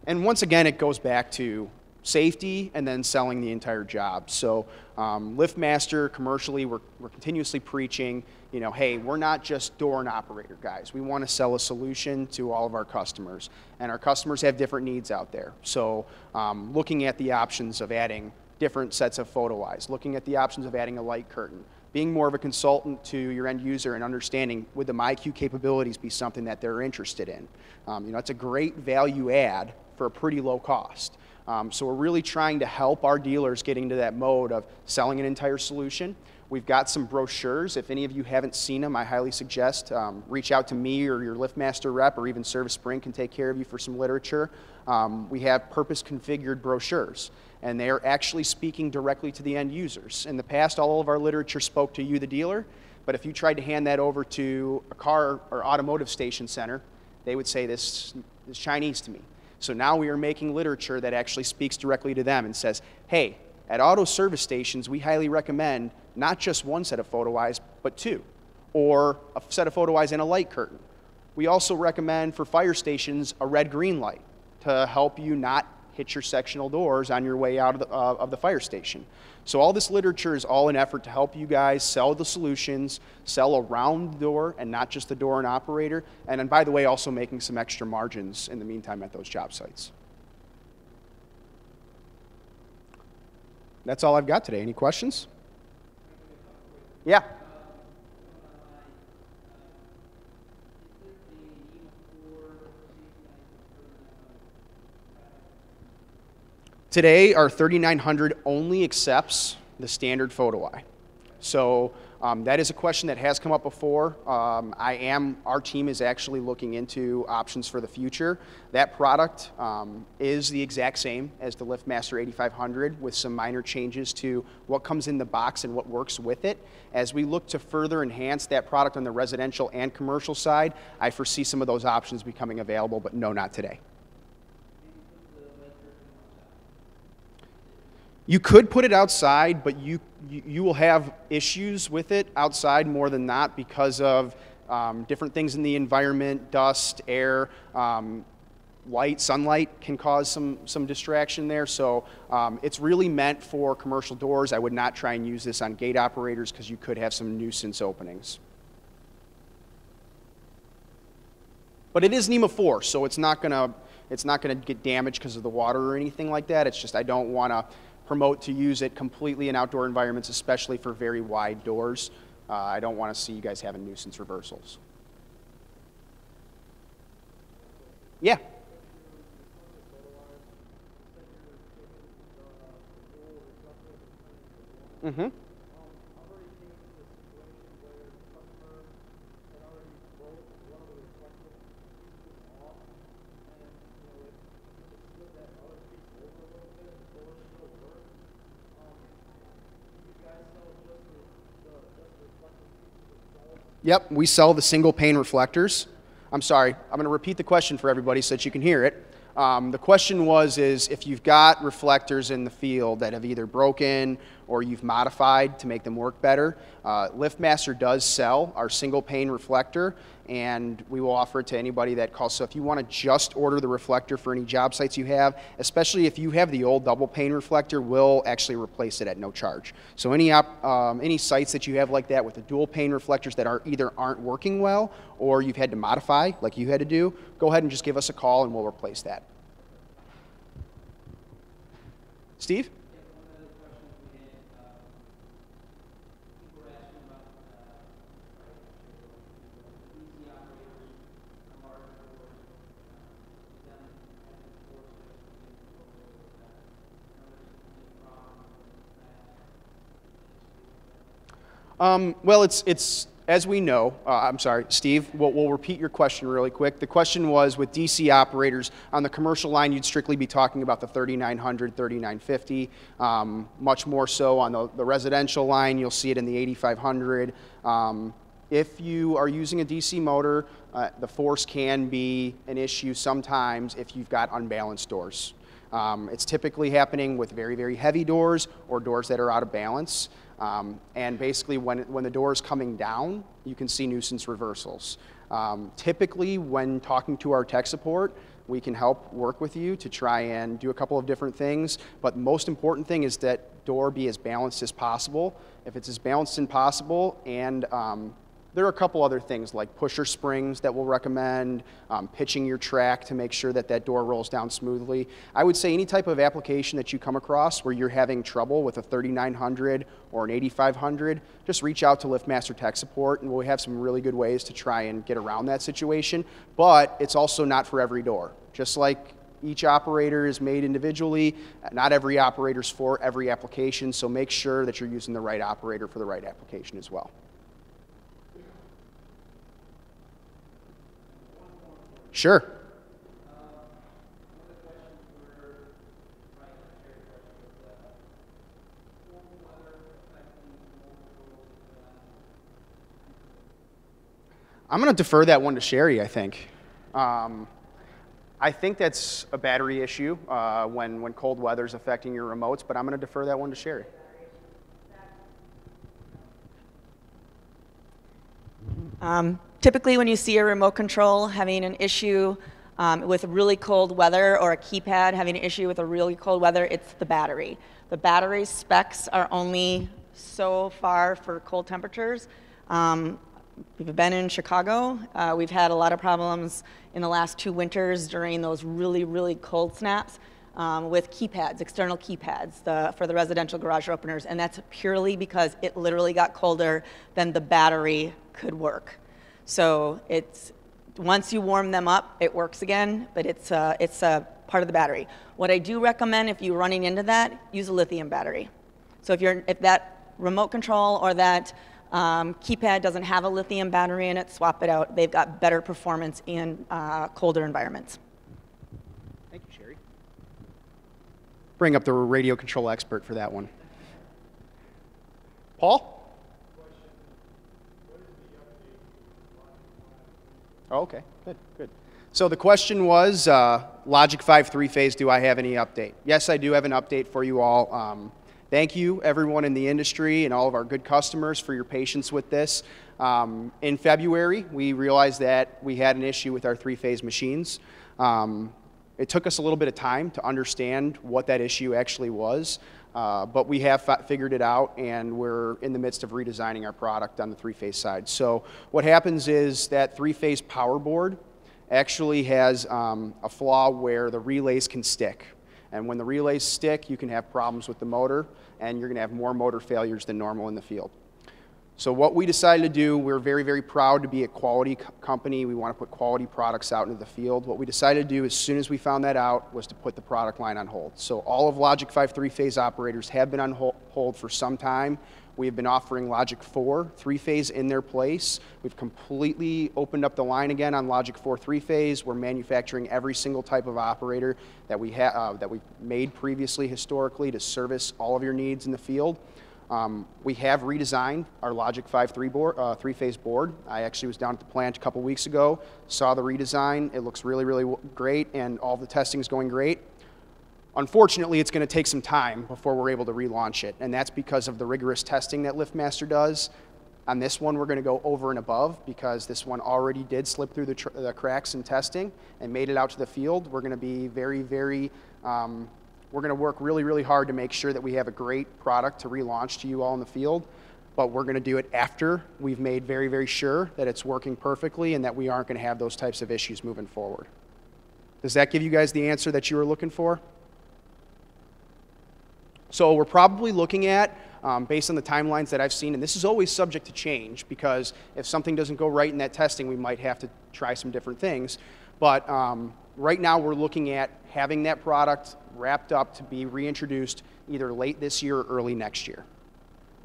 And once again, it goes back to safety and then selling the entire job. So um, LiftMaster, commercially, we're, we're continuously preaching, you know, hey, we're not just door and operator guys. We want to sell a solution to all of our customers. And our customers have different needs out there. So um, looking at the options of adding different sets of photo eyes, looking at the options of adding a light curtain, being more of a consultant to your end user and understanding would the MyQ capabilities be something that they're interested in. Um, you know, it's a great value add for a pretty low cost. Um, so we're really trying to help our dealers get into that mode of selling an entire solution. We've got some brochures. If any of you haven't seen them, I highly suggest um, reach out to me or your LiftMaster rep, or even Service Spring can take care of you for some literature. Um, we have purpose-configured brochures, and they are actually speaking directly to the end users. In the past, all of our literature spoke to you, the dealer, but if you tried to hand that over to a car or automotive station center, they would say, this is Chinese to me. So now we are making literature that actually speaks directly to them and says, hey, at auto service stations, we highly recommend not just one set of photo eyes, but two, or a set of photo eyes and a light curtain. We also recommend for fire stations a red-green light to help you not hit your sectional doors on your way out of the, uh, of the fire station. So all this literature is all an effort to help you guys sell the solutions, sell around the door and not just the door and operator, and then by the way also making some extra margins in the meantime at those job sites. That's all I've got today. Any questions? Yeah. Today, our thirty-nine hundred only accepts the standard photo eye. So um, that is a question that has come up before. Um, I am, our team is actually looking into options for the future. That product um, is the exact same as the LiftMaster eighty-five hundred with some minor changes to what comes in the box and what works with it. As we look to further enhance that product on the residential and commercial side, I foresee some of those options becoming available, but no, not today. You could put it outside, but you, you, you will have issues with it outside more than not because of um, different things in the environment, dust, air, um, light, sunlight can cause some, some distraction there. So um, it's really meant for commercial doors. I would not try and use this on gate operators because you could have some nuisance openings. But it is NEMA four, so it's not gonna, it's not gonna get damaged because of the water or anything like that. It's just I don't wanna promote to use it completely in outdoor environments, especially for very wide doors. Uh, I don't want to see you guys having nuisance reversals. Yeah. Mm-hmm. Yep, we sell the single pane reflectors. I'm sorry, I'm gonna repeat the question for everybody so that you can hear it. Um, the question was, is if you've got reflectors in the field that have either broken or you've modified to make them work better. Uh, LiftMaster does sell our single pane reflector, and we will offer it to anybody that calls. So if you want to just order the reflector for any job sites you have, especially if you have the old double pane reflector, we'll actually replace it at no charge. So any op, um, any sites that you have like that with the dual pane reflectors that are either aren't working well or you've had to modify like you had to do, go ahead and just give us a call and we'll replace that. Steve? Um, well, it's, it's as we know, uh, I'm sorry, Steve, we'll, we'll repeat your question really quick. The question was, with D C operators, on the commercial line, you'd strictly be talking about the thirty-nine hundred, thirty-nine fifty. Um, much more so on the, the residential line, you'll see it in the eighty-five hundred. Um, if you are using a D C motor, uh, the force can be an issue sometimes if you've got unbalanced doors. Um, it's typically happening with very, very heavy doors or doors that are out of balance. Um, and basically when, when the door is coming down, you can see nuisance reversals. Um, typically when talking to our tech support, we can help work with you to try and do a couple of different things, but the most important thing is that door be as balanced as possible. If it's as balanced as possible, and um, there are a couple other things like pusher springs that we'll recommend, um, pitching your track to make sure that that door rolls down smoothly. I would say any type of application that you come across where you're having trouble with a thirty-nine hundred or an eighty-five hundred, just reach out to LiftMaster Tech Support and we'll have some really good ways to try and get around that situation. But it's also not for every door. Just like each operator is made individually, not every operator is for every application, so make sure that you're using the right operator for the right application as well. Sure. I'm going to defer that one to Sherry, I think. Um, I think that's a battery issue uh, when, when cold weather is affecting your remotes, but I'm going to defer that one to Sherry. Um. Typically when you see a remote control having an issue um, with really cold weather, or a keypad having an issue with a really cold weather, it's the battery. The battery specs are only so far for cold temperatures. Um, we've been in Chicago. Uh, we've had a lot of problems in the last two winters during those really, really cold snaps um, with keypads, external keypads the, for the residential garage openers. And that's purely because it literally got colder than the battery could work. So it's, once you warm them up, it works again, but it's a, it's a part of the battery. What I do recommend, if you're running into that, use a lithium battery. So if, you're, if that remote control or that um, keypad doesn't have a lithium battery in it, swap it out. They've got better performance in uh, colder environments. Thank you, Sherry. Bring up the radio control expert for that one. Paul? Oh, okay, good, good. So the question was, uh, Logic five three-phase, do I have any update? Yes, I do have an update for you all. Um, thank you, everyone in the industry and all of our good customers, for your patience with this. Um, in February, we realized that we had an issue with our three-phase machines. Um, it took us a little bit of time to understand what that issue actually was, uh, but we have figured it out, and we're in the midst of redesigning our product on the three-phase side. So what happens is that three-phase power board actually has um, a flaw where the relays can stick. And when the relays stick, you can have problems with the motor, and you're going to have more motor failures than normal in the field. So what we decided to do, we're very, very proud to be a quality co company. We want to put quality products out into the field. What we decided to do as soon as we found that out was to put the product line on hold. So all of Logic five three-phase operators have been on hold for some time. We have been offering Logic four three-phase in their place. We've completely opened up the line again on Logic four three-phase. We're manufacturing every single type of operator that, we ha uh, that we've made previously historically to service all of your needs in the field. Um, we have redesigned our Logic five three board, uh, three-phase board. I actually was down at the plant a couple weeks ago, saw the redesign. It looks really, really great, and all the testing is going great. Unfortunately, it's going to take some time before we're able to relaunch it, and that's because of the rigorous testing that LiftMaster does. On this one, we're going to go over and above because this one already did slip through the, tr the cracks in testing and made it out to the field. We're going to be very, very, um, we're going to work really, really hard to make sure that we have a great product to relaunch to you all in the field, but we're going to do it after we've made very, very sure that it's working perfectly and that we aren't going to have those types of issues moving forward. Does that give you guys the answer that you were looking for? So we're probably looking at, um, based on the timelines that I've seen, and this is always subject to change because if something doesn't go right in that testing, we might have to try some different things. But um, right now we're looking at having that product wrapped up to be reintroduced either late this year or early next year.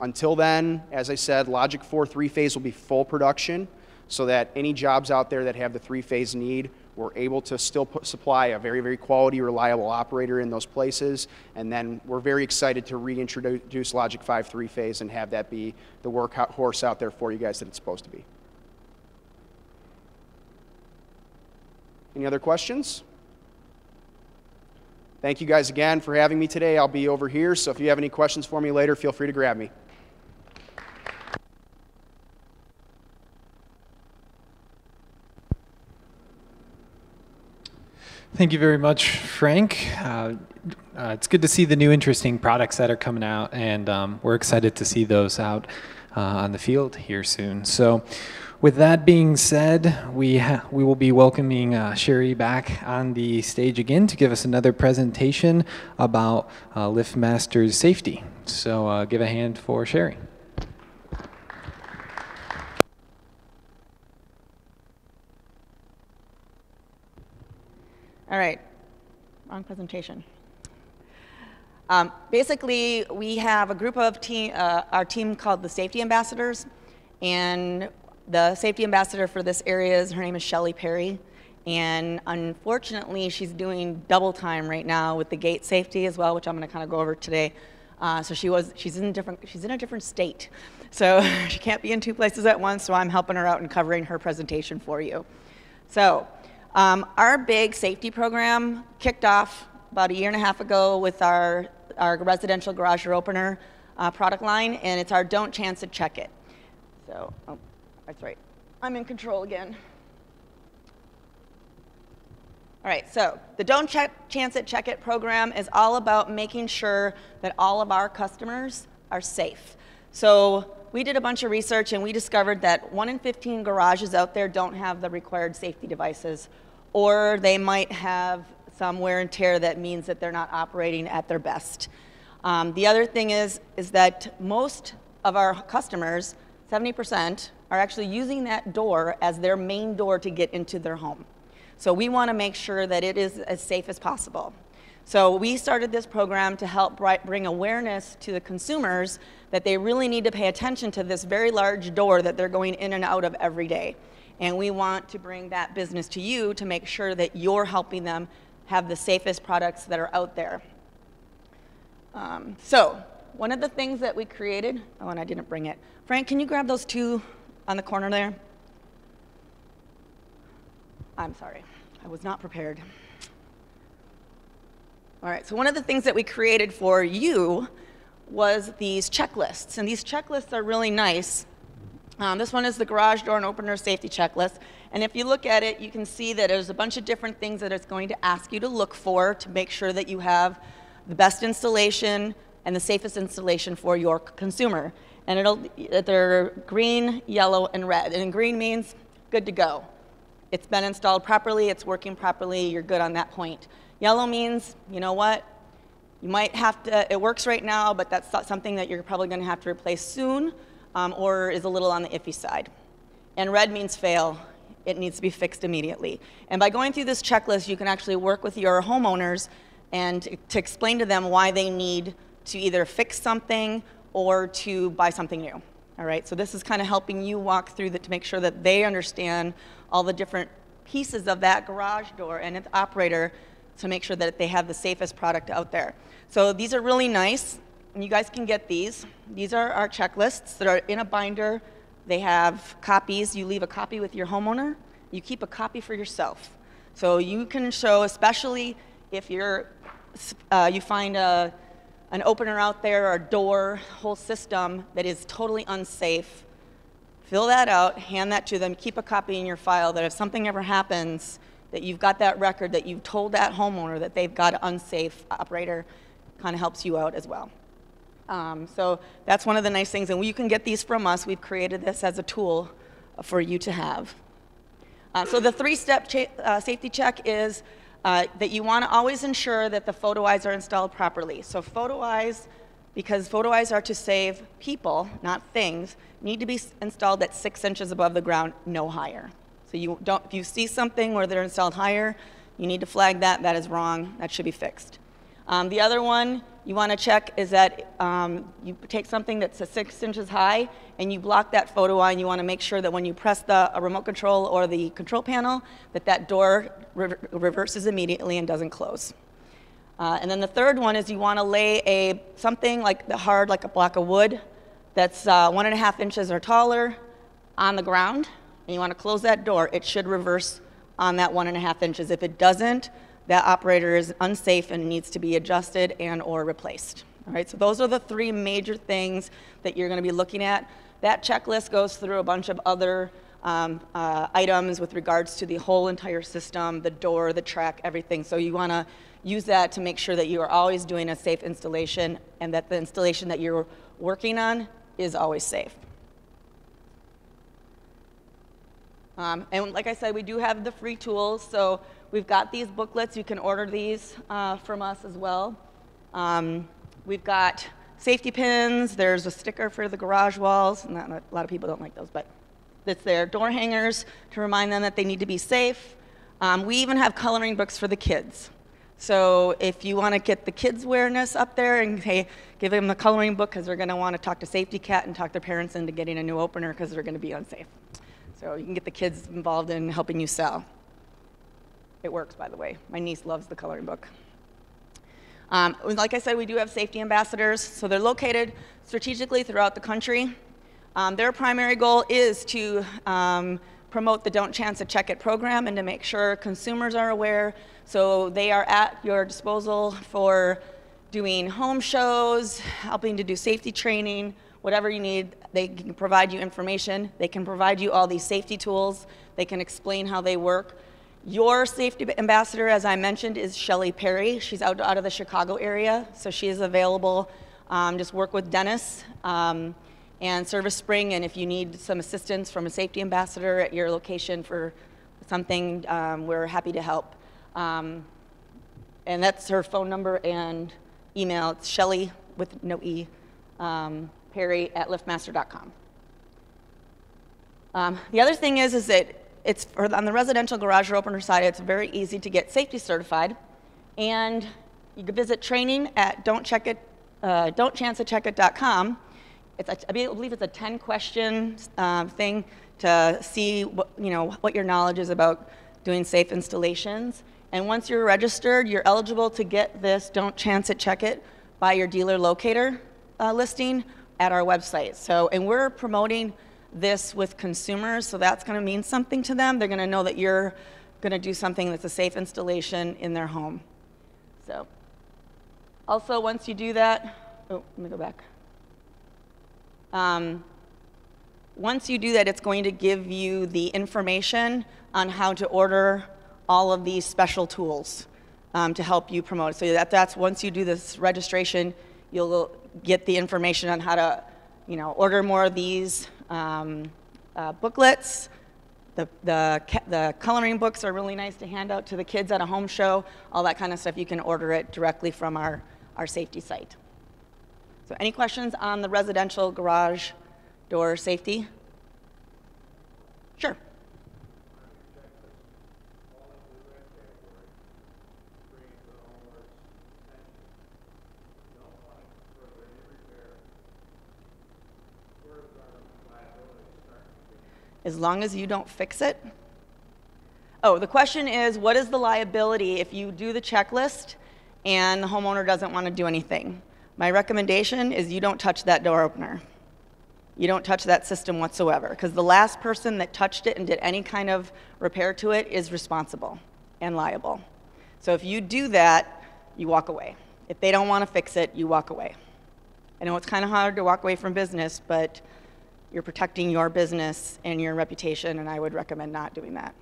Until then, as I said, Logic four three-phase will be full production so that any jobs out there that have the three-phase need, we're able to still put, supply a very, very quality, reliable operator in those places. And then we're very excited to reintroduce Logic five three-phase and have that be the workhorse out there for you guys that it's supposed to be. Any other questions? Thank you guys again for having me today. I'll be over here, so if you have any questions for me later, feel free to grab me. Thank you very much, Frank. Uh, uh, it's good to see the new interesting products that are coming out, and um, we're excited to see those out uh, on the field here soon. So with that being said, we, ha we will be welcoming uh, Sherry back on the stage again to give us another presentation about uh, LiftMaster's safety. So uh, give a hand for Sherry. All right, wrong presentation. Um, basically, we have a group of team, uh, our team called the Safety Ambassadors, and the Safety Ambassador for this area is, her name is Shelley Perry, and unfortunately, she's doing double time right now with the gate safety as well, which I'm going to kind of go over today. Uh, so she was, she's in different, she's in a different state, so she can't be in two places at once. So I'm helping her out and covering her presentation for you. So. Um, our big safety program kicked off about a year and a half ago with our, our residential garage door opener uh, product line, and it's our Don't Chance It, Check It. So, oh, that's right. I'm in control again. All right, so the Don't Chance It, Check It program is all about making sure that all of our customers are safe. So we did a bunch of research and we discovered that one in fifteen garages out there don't have the required safety devices, or they might have some wear and tear that means that they're not operating at their best. Um, the other thing is, is that most of our customers, seventy percent, are actually using that door as their main door to get into their home. So we want to make sure that it is as safe as possible. So we started this program to help bring awareness to the consumers that they really need to pay attention to this very large door that they're going in and out of every day. And we want to bring that business to you to make sure that you're helping them have the safest products that are out there. Um, so one of the things that we created, oh, and I didn't bring it. Frank, can you grab those two on the corner there? I'm sorry, I was not prepared. All right, so one of the things that we created for you was these checklists, and these checklists are really nice. Um, this one is the garage door and opener safety checklist, and if you look at it, you can see that there's a bunch of different things that it's going to ask you to look for to make sure that you have the best installation and the safest installation for your consumer. And it'll, they're green, yellow, and red, and green means good to go. It's been installed properly, it's working properly, you're good on that point. Yellow means, you know what, you might have to, it works right now, but that's something that you're probably going to have to replace soon, um, or is a little on the iffy side. And red means fail. It needs to be fixed immediately. And by going through this checklist, you can actually work with your homeowners and to explain to them why they need to either fix something or to buy something new. All right, so this is kind of helping you walk through that to make sure that they understand all the different pieces of that garage door and its operator to make sure that they have the safest product out there. So these are really nice, and you guys can get these. These are our checklists that are in a binder. They have copies. You leave a copy with your homeowner. You keep a copy for yourself. So you can show, especially if you're uh, you find a, an opener out there or a door, whole system that is totally unsafe, fill that out, hand that to them, keep a copy in your file that if something ever happens, that you've got that record, that you've told that homeowner that they've got an unsafe operator, kind of helps you out as well. Um, so that's one of the nice things, and you can get these from us. We've created this as a tool for you to have. Uh, so the three-step uh, safety check is uh, that you want to always ensure that the photo eyes are installed properly. So photo eyes, because photo eyes are to save people, not things, need to be installed at six inches above the ground, no higher. So you don't, if you see something where they're installed higher, you need to flag that. That is wrong. That should be fixed. Um, the other one you want to check is that um, you take something that's six inches high and you block that photo eye, and you want to make sure that when you press the a remote control or the control panel, that that door re reverses immediately and doesn't close. Uh, and then the third one is you want to lay a something like the hard, like a block of wood, that's uh, one and a half inches or taller on the ground, and you want to close that door. It should reverse on that one and a half inches. If it doesn't, that operator is unsafe and needs to be adjusted and or replaced. All right, so those are the three major things that you're going to be looking at. That checklist goes through a bunch of other um, uh, items with regards to the whole entire system, the door, the track, everything. So you want to use that to make sure that you are always doing a safe installation and that the installation that you're working on is always safe. Um, and like I said, we do have the free tools, so we've got these booklets. You can order these uh, from us as well. Um, we've got safety pins. There's a sticker for the garage walls. Not, not, a lot of people don't like those, but it's there. Door hangers to remind them that they need to be safe. Um, we even have coloring books for the kids. So if you want to get the kids' awareness up there and hey, give them the coloring book because they're going to want to talk to Safety Cat and talk their parents into getting a new opener because they're going to be unsafe. So you can get the kids involved in helping you sell. It works, by the way. My niece loves the coloring book. Um, like I said, we do have safety ambassadors. So they're located strategically throughout the country. Um, their primary goal is to um, promote the Don't Chance It, Check It program and to make sure consumers are aware. So they are at your disposal for doing home shows, helping to do safety training, whatever you need. They can provide you information. They can provide you all these safety tools. They can explain how they work. Your safety ambassador, as I mentioned, is Shelley Perry. She's out, out of the Chicago area, so she is available. Um, just work with Dennis um, and Service Spring, and if you need some assistance from a safety ambassador at your location for something, um, we're happy to help. Um, and that's her phone number and email. It's Shelley, with no E, um, Perry at Lift Master dot com. Um, the other thing is, is that It's for, on the residential garage or opener side, it's very easy to get safety certified. And you can visit training at Don't Check It, uh, Don't Chance It Check It dot com. It's a, I believe it's a ten question um, thing to see what, you know, what your knowledge is about doing safe installations. And once you're registered, you're eligible to get this Don't Chance It Check It by your dealer locator uh, listing at our website. So, and we're promoting this with consumers, so that's going to mean something to them. They're going to know that you're going to do something that's a safe installation in their home. So, also once you do that, oh, let me go back. Um, once you do that, it's going to give you the information on how to order all of these special tools um, to help you promote. So that, that's once you do this registration, you'll get the information on how to, you know, order more of these. Um, uh, booklets, the, the, the coloring books are really nice to hand out to the kids at a home show, all that kind of stuff. You can order it directly from our, our safety site. So any questions on the residential garage door safety? Sure. As long as you don't fix it. Oh, the question is, what is the liability if you do the checklist and the homeowner doesn't want to do anything? My recommendation is you don't touch that door opener. You don't touch that system whatsoever, because the last person that touched it and did any kind of repair to it is responsible and liable. So if you do that, you walk away. If they don't want to fix it, you walk away. I know it's kind of hard to walk away from business, but you're protecting your business and your reputation, and I would recommend not doing that.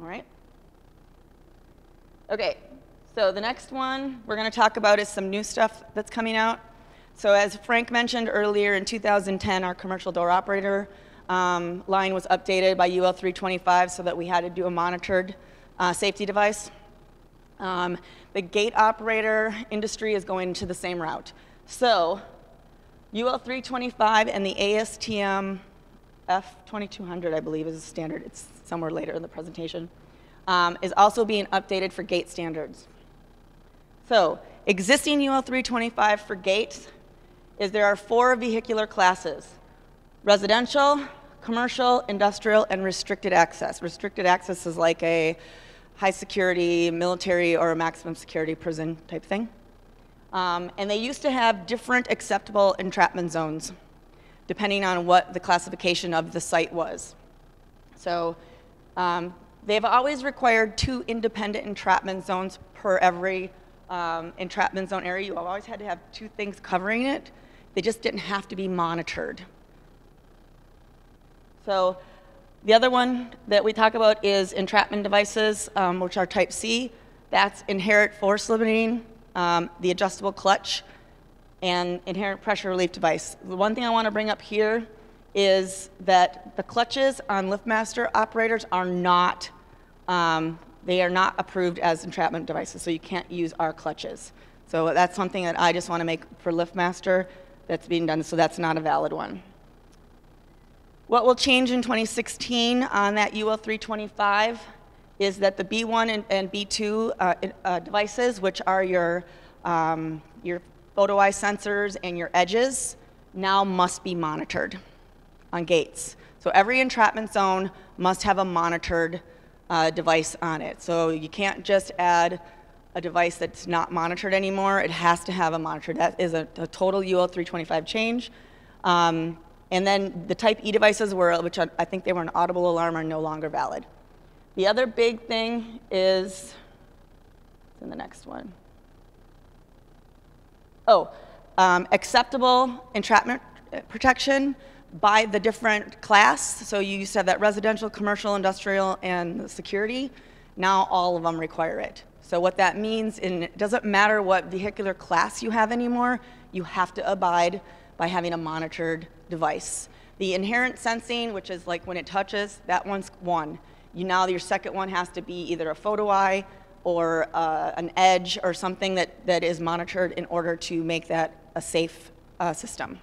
All right? Okay, so the next one we're going to talk about is some new stuff that's coming out. So as Frank mentioned earlier, in two thousand ten, our commercial door operator um, line was updated by U L three twenty-five so that we had to do a monitored uh, safety device. Um, the gate operator industry is going to the same route. So U L three twenty-five and the A S T M F twenty-two hundred, I believe, is a standard. It's somewhere later in the presentation, um, is also being updated for gate standards. So existing U L three twenty-five for gates is there are four vehicular classes: residential, commercial, industrial, and restricted access. Restricted access is like a high security, military, or a maximum security prison type thing. Um, and they used to have different acceptable entrapment zones depending on what the classification of the site was. So um, they've always required two independent entrapment zones per every um, entrapment zone area. You always had to have two things covering it. They just didn't have to be monitored. So the other one that we talk about is entrapment devices, um, which are type C. That's inherent force limiting, Um, the adjustable clutch, and inherent pressure relief device. The one thing I want to bring up here is that the clutches on LiftMaster operators are not, um, they are not approved as entrapment devices, so you can't use our clutches. So that's something that I just want to make for LiftMaster that's being done, so that's not a valid one. What will change in twenty sixteen on that U L three twenty-five is that the B one and, and B two uh, uh, devices, which are your, um, your photo eye sensors and your edges, now must be monitored on gates. So every entrapment zone must have a monitored uh, device on it. So you can't just add a device that's not monitored anymore. It has to have a monitor. That is a, a total U L three twenty-five change. Um, and then the type E devices, were, which I, I think they were an audible alarm, are no longer valid. The other big thing is in the next one. Oh, um, acceptable entrapment protection by the different class. So you used to have that residential, commercial, industrial, and security. Now all of them require it. So what that means, in, it doesn't matter what vehicular class you have anymore, you have to abide by having a monitored device. The inherent sensing, which is like when it touches, that one's one. You now your second one has to be either a photo eye or uh, an edge or something that, that is monitored in order to make that a safe uh, system.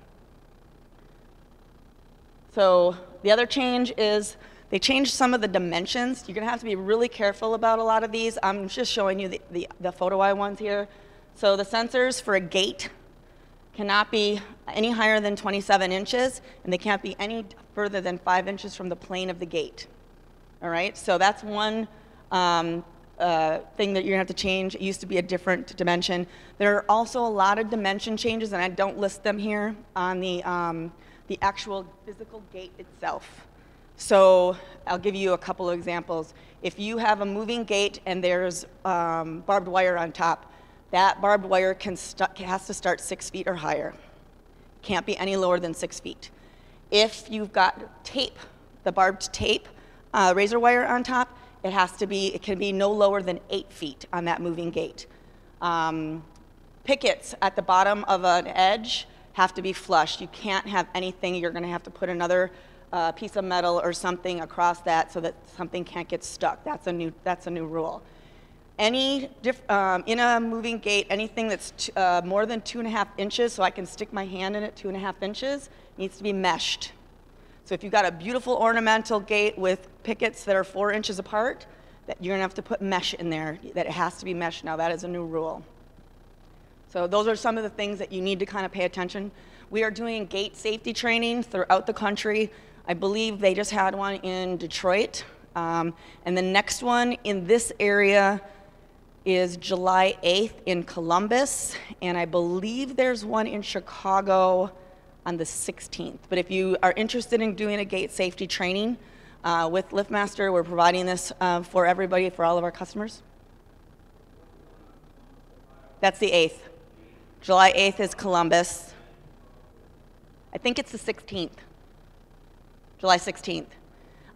So the other change is they changed some of the dimensions. You're going to have to be really careful about a lot of these. I'm just showing you the, the, the photo eye ones here. So the sensors for a gate cannot be any higher than twenty-seven inches, and they can't be any further than five inches from the plane of the gate. All right, so that's one um, uh, thing that you're gonna have to change. It used to be a different dimension. There are also a lot of dimension changes, and I don't list them here, on the, um, the actual physical gate itself. So I'll give you a couple of examples. If you have a moving gate and there's um, barbed wire on top, that barbed wire can has to start six feet or higher. Can't be any lower than six feet. If you've got tape, the barbed tape, Uh, razor wire on top, it has to be, it can be no lower than eight feet on that moving gate. Um, pickets at the bottom of an edge have to be flush. You can't have anything, you're going to have to put another uh, piece of metal or something across that so that something can't get stuck. That's a new, that's a new rule. Any diff, um, in a moving gate, anything that's t uh, more than two and a half inches, so I can stick my hand in it, two and a half inches, needs to be meshed. So if you've got a beautiful ornamental gate with pickets that are four inches apart, that you're gonna have to put mesh in there, that it has to be mesh now. That is a new rule. So those are some of the things that you need to kind of pay attention. We are doing gate safety training throughout the country. I believe they just had one in Detroit. Um, and the next one in this area is July eighth in Columbus. And I believe there's one in Chicago on the sixteenth. But if you are interested in doing a gate safety training uh, with LiftMaster, we're providing this uh, for everybody, for all of our customers. That's the eighth. July eighth is Columbus. I think it's the sixteenth, July sixteenth.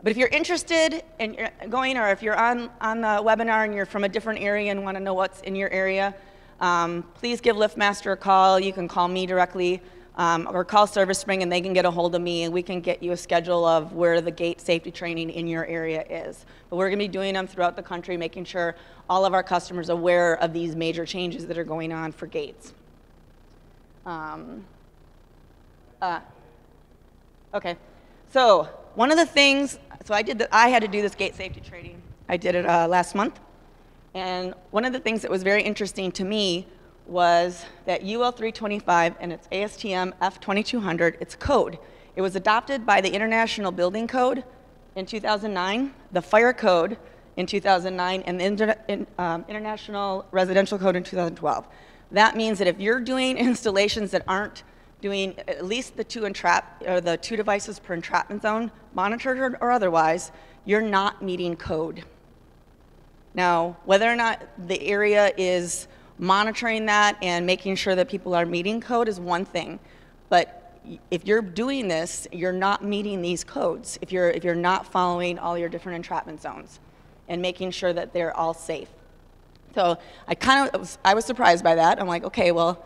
But if you're interested in going, or if you're on, on the webinar and you're from a different area and want to know what's in your area, um, please give LiftMaster a call. You can call me directly, um, or call Service Spring, and they can get a hold of me, and we can get you a schedule of where the gate safety training in your area is. But we're going to be doing them throughout the country, making sure all of our customers are aware of these major changes that are going on for gates. Um, Uh, okay, so one of the things, so I did the, I had to do this gate safety training. I did it uh, last month, and one of the things that was very interesting to me was that U L three twenty-five and its A S T M F twenty-two hundred, its code. It was adopted by the International Building Code in two thousand nine, the Fire Code in two thousand nine, and the Inter in, um, International Residential Code in two thousand twelve. That means that if you're doing installations that aren't doing at least the two entrap or the two devices per entrapment zone, monitored or otherwise, you're not meeting code. Now, whether or not the area is monitoring that and making sure that people are meeting code is one thing, but if you're doing this, you're not meeting these codes. If you're if you're not following all your different entrapment zones and making sure that they're all safe, so I kind of I was surprised by that. I'm like, okay, well.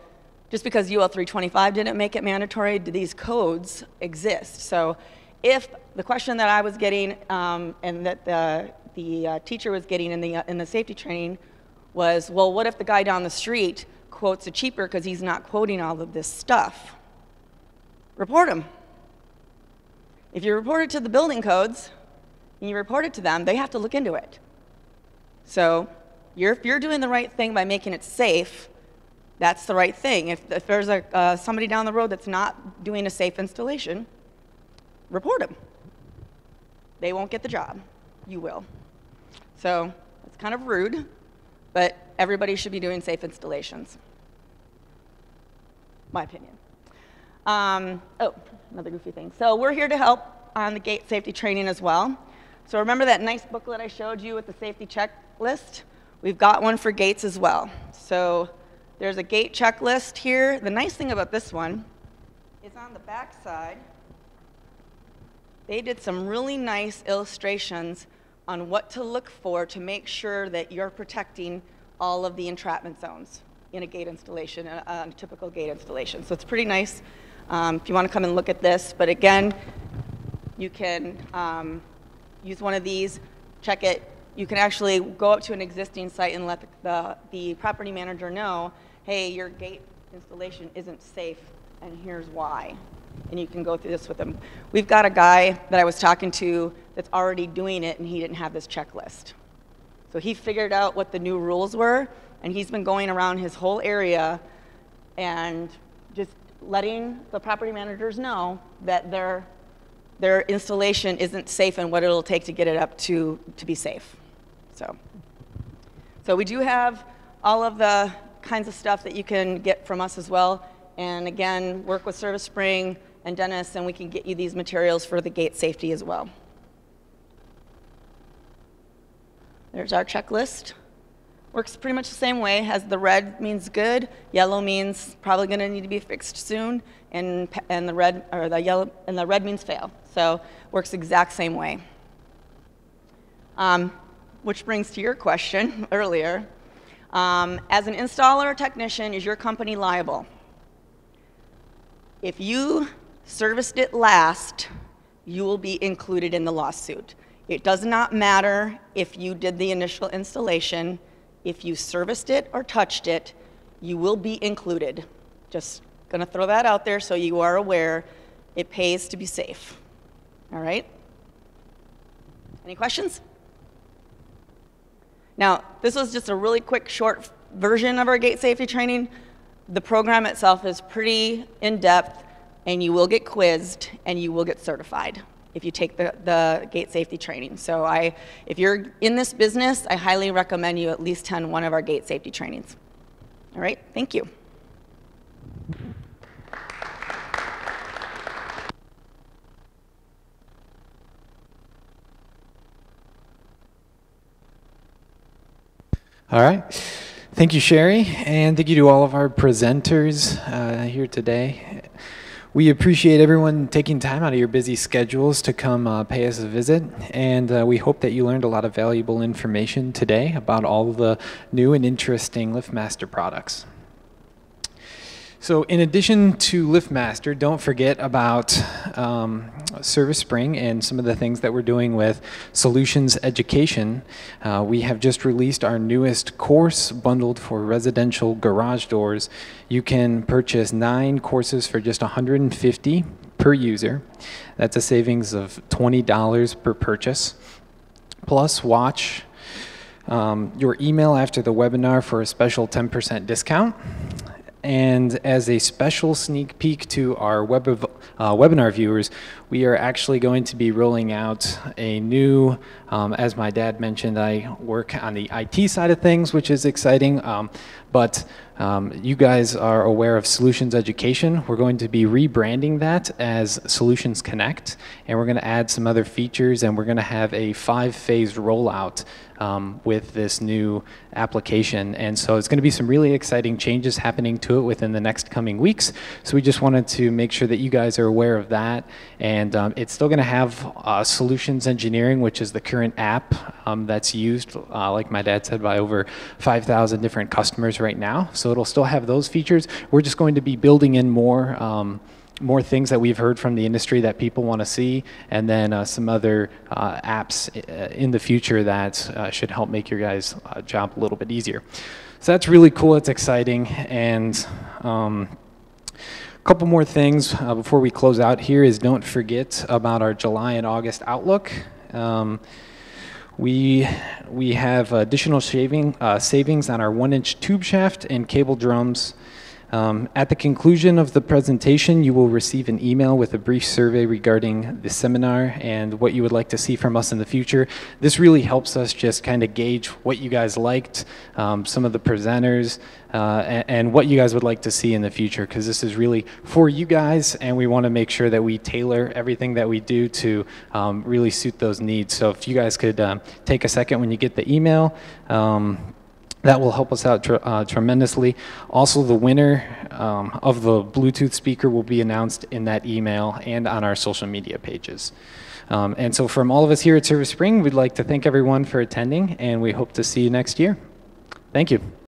Just because U L three twenty-five didn't make it mandatory, do these codes exist? So if the question that I was getting um, and that the, the uh, teacher was getting in the, uh, in the safety training was, well, what if the guy down the street quotes a cheaper because he's not quoting all of this stuff? Report him. If you report it to the building codes and you report it to them, they have to look into it. So you're, if you're doing the right thing by making it safe, that's the right thing. If, if there's a, uh, somebody down the road that's not doing a safe installation, report them. They won't get the job. You will. So it's kind of rude, but everybody should be doing safe installations. My opinion. Um, oh, another goofy thing. So we're here to help on the gate safety training as well. So remember that nice booklet I showed you with the safety checklist? We've got one for gates as well. So there's a gate checklist here. The nice thing about this one is on the back side, they did some really nice illustrations on what to look for to make sure that you're protecting all of the entrapment zones in a gate installation, a, a typical gate installation. So it's pretty nice um, if you want to come and look at this. But again, you can um, use one of these, check it. You can actually go up to an existing site and let the, the, the property manager know, hey, your gate installation isn't safe, and here's why. And you can go through this with them. We've got a guy that I was talking to that's already doing it, and he didn't have this checklist. So he figured out what the new rules were, and he's been going around his whole area and just letting the property managers know that their, their installation isn't safe and what it'll take to get it up to, to be safe. So. So we do have all of the kinds of stuff that you can get from us as well. And again, work with Service Spring and Dennis, and we can get you these materials for the gate safety as well. There's our checklist. Works pretty much the same way, has the red means good, yellow means probably going to need to be fixed soon, and and the red or the yellow and the red means fail. So works the exact same way. Um, which brings to your question earlier. Um, as an installer or technician, is your company liable? If you serviced it last, you will be included in the lawsuit. It does not matter if you did the initial installation. If you serviced it or touched it, you will be included. Just gonna throw that out there so you are aware. It pays to be safe. All right? Any questions? Now, this was just a really quick, short version of our gate safety training. The program itself is pretty in-depth, and you will get quizzed, and you will get certified if you take the, the gate safety training. So I, if you're in this business, I highly recommend you at least attend one of our gate safety trainings. All right, thank you. All right. Thank you, Sherry, and thank you to all of our presenters uh, here today. We appreciate everyone taking time out of your busy schedules to come uh, pay us a visit, and uh, we hope that you learned a lot of valuable information today about all of the new and interesting LiftMaster products. So in addition to LiftMaster, don't forget about um, Service Spring and some of the things that we're doing with Solutions Education. Uh, we have just released our newest course bundled for residential garage doors. You can purchase nine courses for just one hundred fifty dollars per user. That's a savings of twenty dollars per purchase. Plus watch um, your email after the webinar for a special ten percent discount. And as a special sneak peek to our web of, uh, webinar viewers, we are actually going to be rolling out a new, um, as my dad mentioned, I work on the I T side of things, which is exciting, um, but um, you guys are aware of Solutions Education. We're going to be rebranding that as Solutions Connect, and we're going to add some other features, and we're going to have a five-phase rollout Um, with this new application. And so it's going to be some really exciting changes happening to it within the next coming weeks. So we just wanted to make sure that you guys are aware of that. And um, it's still going to have uh, Solutions Engineering, which is the current app um, that's used, uh, like my dad said, by over five thousand different customers right now. So it'll still have those features. We're just going to be building in more um, more things that we've heard from the industry that people want to see, and then uh, some other uh, apps in the future that uh, should help make your guys' uh, job a little bit easier. So that's really cool, it's exciting, and um, a couple more things uh, before we close out here is don't forget about our July and August outlook. Um, We, we have additional shaving, uh, savings on our one-inch tube shaft and cable drums. Um, at the conclusion of the presentation, you will receive an email with a brief survey regarding the seminar and what you would like to see from us in the future. This really helps us just kind of gauge what you guys liked, um, some of the presenters, uh, and, and what you guys would like to see in the future, because this is really for you guys, and we want to make sure that we tailor everything that we do to um, really suit those needs. So if you guys could um, take a second when you get the email, um, that will help us out tr uh, tremendously. Also, the winner um, of the Bluetooth speaker will be announced in that email and on our social media pages. Um, and so from all of us here at Service Spring, we'd like to thank everyone for attending, and we hope to see you next year. Thank you.